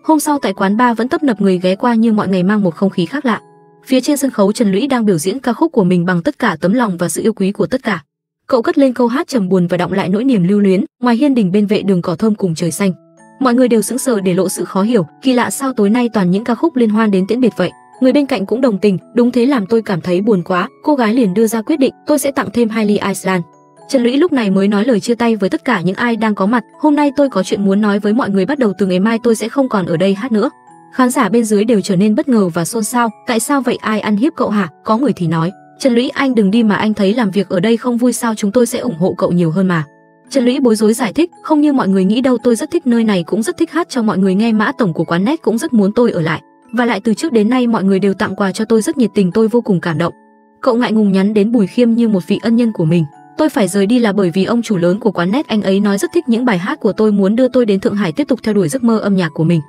Hôm sau tại quán bar vẫn tấp nập người ghé qua, như mọi ngày mang một không khí khác lạ. Phía trên sân khấu, Trần Lũy đang biểu diễn ca khúc của mình bằng tất cả tấm lòng và sự yêu quý của tất cả. Cậu cất lên câu hát trầm buồn và đọng lại nỗi niềm lưu luyến: Ngoài hiên đình bên vệ đường cỏ thơm cùng trời xanh. Mọi người đều sững sờ để lộ sự khó hiểu, kỳ lạ sao tối nay toàn những ca khúc liên hoan đến tiễn biệt vậy. Người bên cạnh cũng đồng tình: Đúng thế, làm tôi cảm thấy buồn quá. Cô gái liền đưa ra quyết định: Tôi sẽ tặng thêm 2 ly Iceland. Trần Lũy lúc này mới nói lời chia tay với tất cả những ai đang có mặt: Hôm nay tôi có chuyện muốn nói với mọi người, bắt đầu từ ngày mai tôi sẽ không còn ở đây hát nữa. Khán giả bên dưới đều trở nên bất ngờ và xôn xao: Tại sao vậy, ai ăn hiếp cậu hả? Có người thì nói: Trần Lũy, anh đừng đi mà, anh thấy làm việc ở đây không vui sao, chúng tôi sẽ ủng hộ cậu nhiều hơn mà. Trần Lũy bối rối giải thích: Không như mọi người nghĩ đâu, tôi rất thích nơi này, cũng rất thích hát cho mọi người nghe, Mã tổng của quán net cũng rất muốn tôi ở lại, và lại từ trước đến nay mọi người đều tặng quà cho tôi rất nhiệt tình, tôi vô cùng cảm động. Cậu ngại ngùng nhắn đến Bùi Khiêm như một vị ân nhân của mình: Tôi phải rời đi là bởi vì ông chủ lớn của quán net, anh ấy nói rất thích những bài hát của tôi, muốn đưa tôi đến Thượng Hải tiếp tục theo đuổi giấc mơ âm nhạc của mình.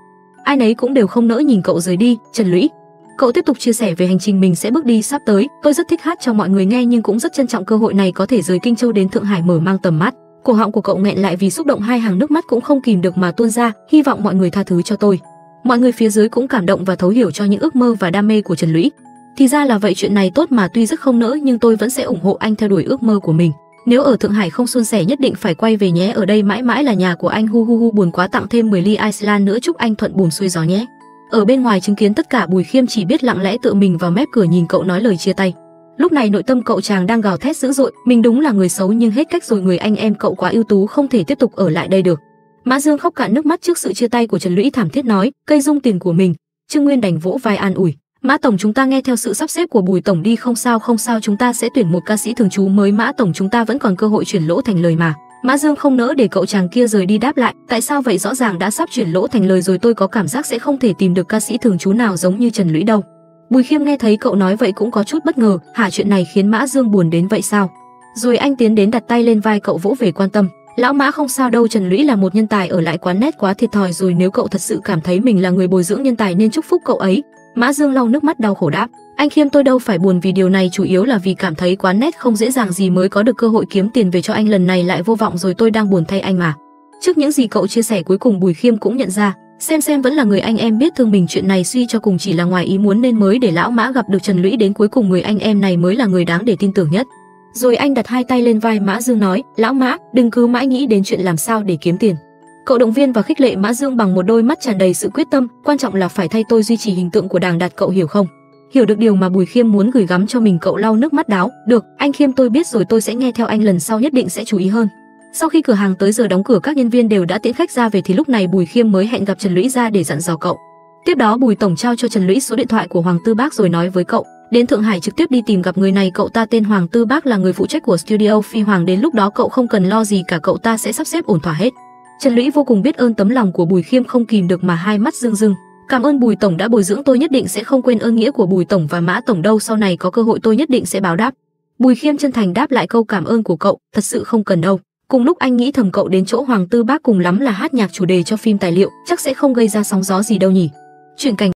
Ai nấy cũng đều không nỡ nhìn cậu rời đi. Trần Lũy, cậu tiếp tục chia sẻ về hành trình mình sẽ bước đi sắp tới: Tôi rất thích hát cho mọi người nghe, nhưng cũng rất trân trọng cơ hội này có thể rời Kinh Châu đến Thượng Hải mở mang tầm mắt. Cổ họng của cậu nghẹn lại vì xúc động, hai hàng nước mắt cũng không kìm được mà tuôn ra: Hy vọng mọi người tha thứ cho tôi. Mọi người phía dưới cũng cảm động và thấu hiểu cho những ước mơ và đam mê của Trần Lũy. Thì ra là vậy, chuyện này tốt mà, tuy rất không nỡ nhưng tôi vẫn sẽ ủng hộ anh theo đuổi ước mơ của mình. Nếu ở Thượng Hải không suôn sẻ nhất định phải quay về nhé, ở đây mãi mãi là nhà của anh, hu hu hu buồn quá, tặng thêm 10 ly Iceland nữa, chúc anh thuận buồm xuôi gió nhé. Ở bên ngoài chứng kiến tất cả, Bùi Khiêm chỉ biết lặng lẽ tựa mình vào mép cửa nhìn cậu nói lời chia tay. Lúc này nội tâm cậu chàng đang gào thét dữ dội: Mình đúng là người xấu, nhưng hết cách rồi, người anh em cậu quá ưu tú, không thể tiếp tục ở lại đây được. Mã Dương khóc cạn nước mắt trước sự chia tay của Trần Lũy, thảm thiết nói: Cây dung tiền của mình. Trương Nguyên đành vỗ vai an ủi: Mã tổng, chúng ta nghe theo sự sắp xếp của Bùi tổng đi, không sao, chúng ta sẽ tuyển một ca sĩ thường trú mới, Mã tổng, chúng ta vẫn còn cơ hội chuyển lỗ thành lời mà. Mã Dương không nỡ để cậu chàng kia rời đi, đáp lại: Tại sao vậy, rõ ràng đã sắp chuyển lỗ thành lời rồi, tôi có cảm giác sẽ không thể tìm được ca sĩ thường trú nào giống như Trần Lũy đâu. Bùi Khiêm nghe thấy cậu nói vậy cũng có chút bất ngờ: Hả, chuyện này khiến Mã Dương buồn đến vậy sao? Rồi anh tiến đến đặt tay lên vai cậu vỗ về quan tâm: Lão Mã không sao đâu, Trần Lũy là một nhân tài, ở lại quán net quá thiệt thòi rồi, nếu cậu thật sự cảm thấy mình là người bồi dưỡng nhân tài nên chúc phúc cậu ấy. Mã Dương lau nước mắt đau khổ đáp: Anh Khiêm, tôi đâu phải buồn vì điều này, chủ yếu là vì cảm thấy quán net không dễ dàng gì mới có được cơ hội kiếm tiền về cho anh, lần này lại vô vọng rồi, tôi đang buồn thay anh mà. Trước những gì cậu chia sẻ cuối cùng Bùi Khiêm cũng nhận ra, xem vẫn là người anh em biết thương mình, chuyện này suy cho cùng chỉ là ngoài ý muốn nên mới để lão Mã gặp được Trần Lũy, đến cuối cùng người anh em này mới là người đáng để tin tưởng nhất. Rồi anh đặt hai tay lên vai Mã Dương nói: Lão Mã, đừng cứ mãi nghĩ đến chuyện làm sao để kiếm tiền. Cậu động viên và khích lệ Mã Dương bằng một đôi mắt tràn đầy sự quyết tâm: Quan trọng là phải thay tôi duy trì hình tượng của Đảng Đạt, cậu hiểu không? hiểu được điều mà Bùi Khiêm muốn gửi gắm cho mình, cậu lau nước mắt đáo. Được, anh Khiêm, tôi biết rồi, tôi sẽ nghe theo anh, lần sau nhất định sẽ chú ý hơn. Sau khi cửa hàng tới giờ đóng cửa, các nhân viên đều đã tiễn khách ra về thì lúc này Bùi Khiêm mới hẹn gặp Trần Lũy ra để dặn dò cậu. Tiếp đó Bùi tổng trao cho Trần Lũy số điện thoại của Hoàng Tư Bác rồi nói với cậu, đến Thượng Hải trực tiếp đi tìm gặp người này, cậu ta tên Hoàng Tư Bác, là người phụ trách của Studio Phi Hoàng, đến lúc đó cậu không cần lo gì cả, cậu ta sẽ sắp xếp ổn thỏa hết. Trần Lũy vô cùng biết ơn tấm lòng của Bùi Khiêm, không kìm được mà hai mắt rưng rưng. Cảm ơn Bùi tổng đã bồi dưỡng tôi, nhất định sẽ không quên ơn nghĩa của Bùi tổng và Mã tổng đâu, sau này có cơ hội tôi nhất định sẽ báo đáp. Bùi Khiêm chân thành đáp lại câu cảm ơn của cậu, thật sự không cần đâu. Cùng lúc anh nghĩ thầm, cậu đến chỗ Hoàng Tư Bác cùng lắm là hát nhạc chủ đề cho phim tài liệu, chắc sẽ không gây ra sóng gió gì đâu nhỉ. Chuyển cảnh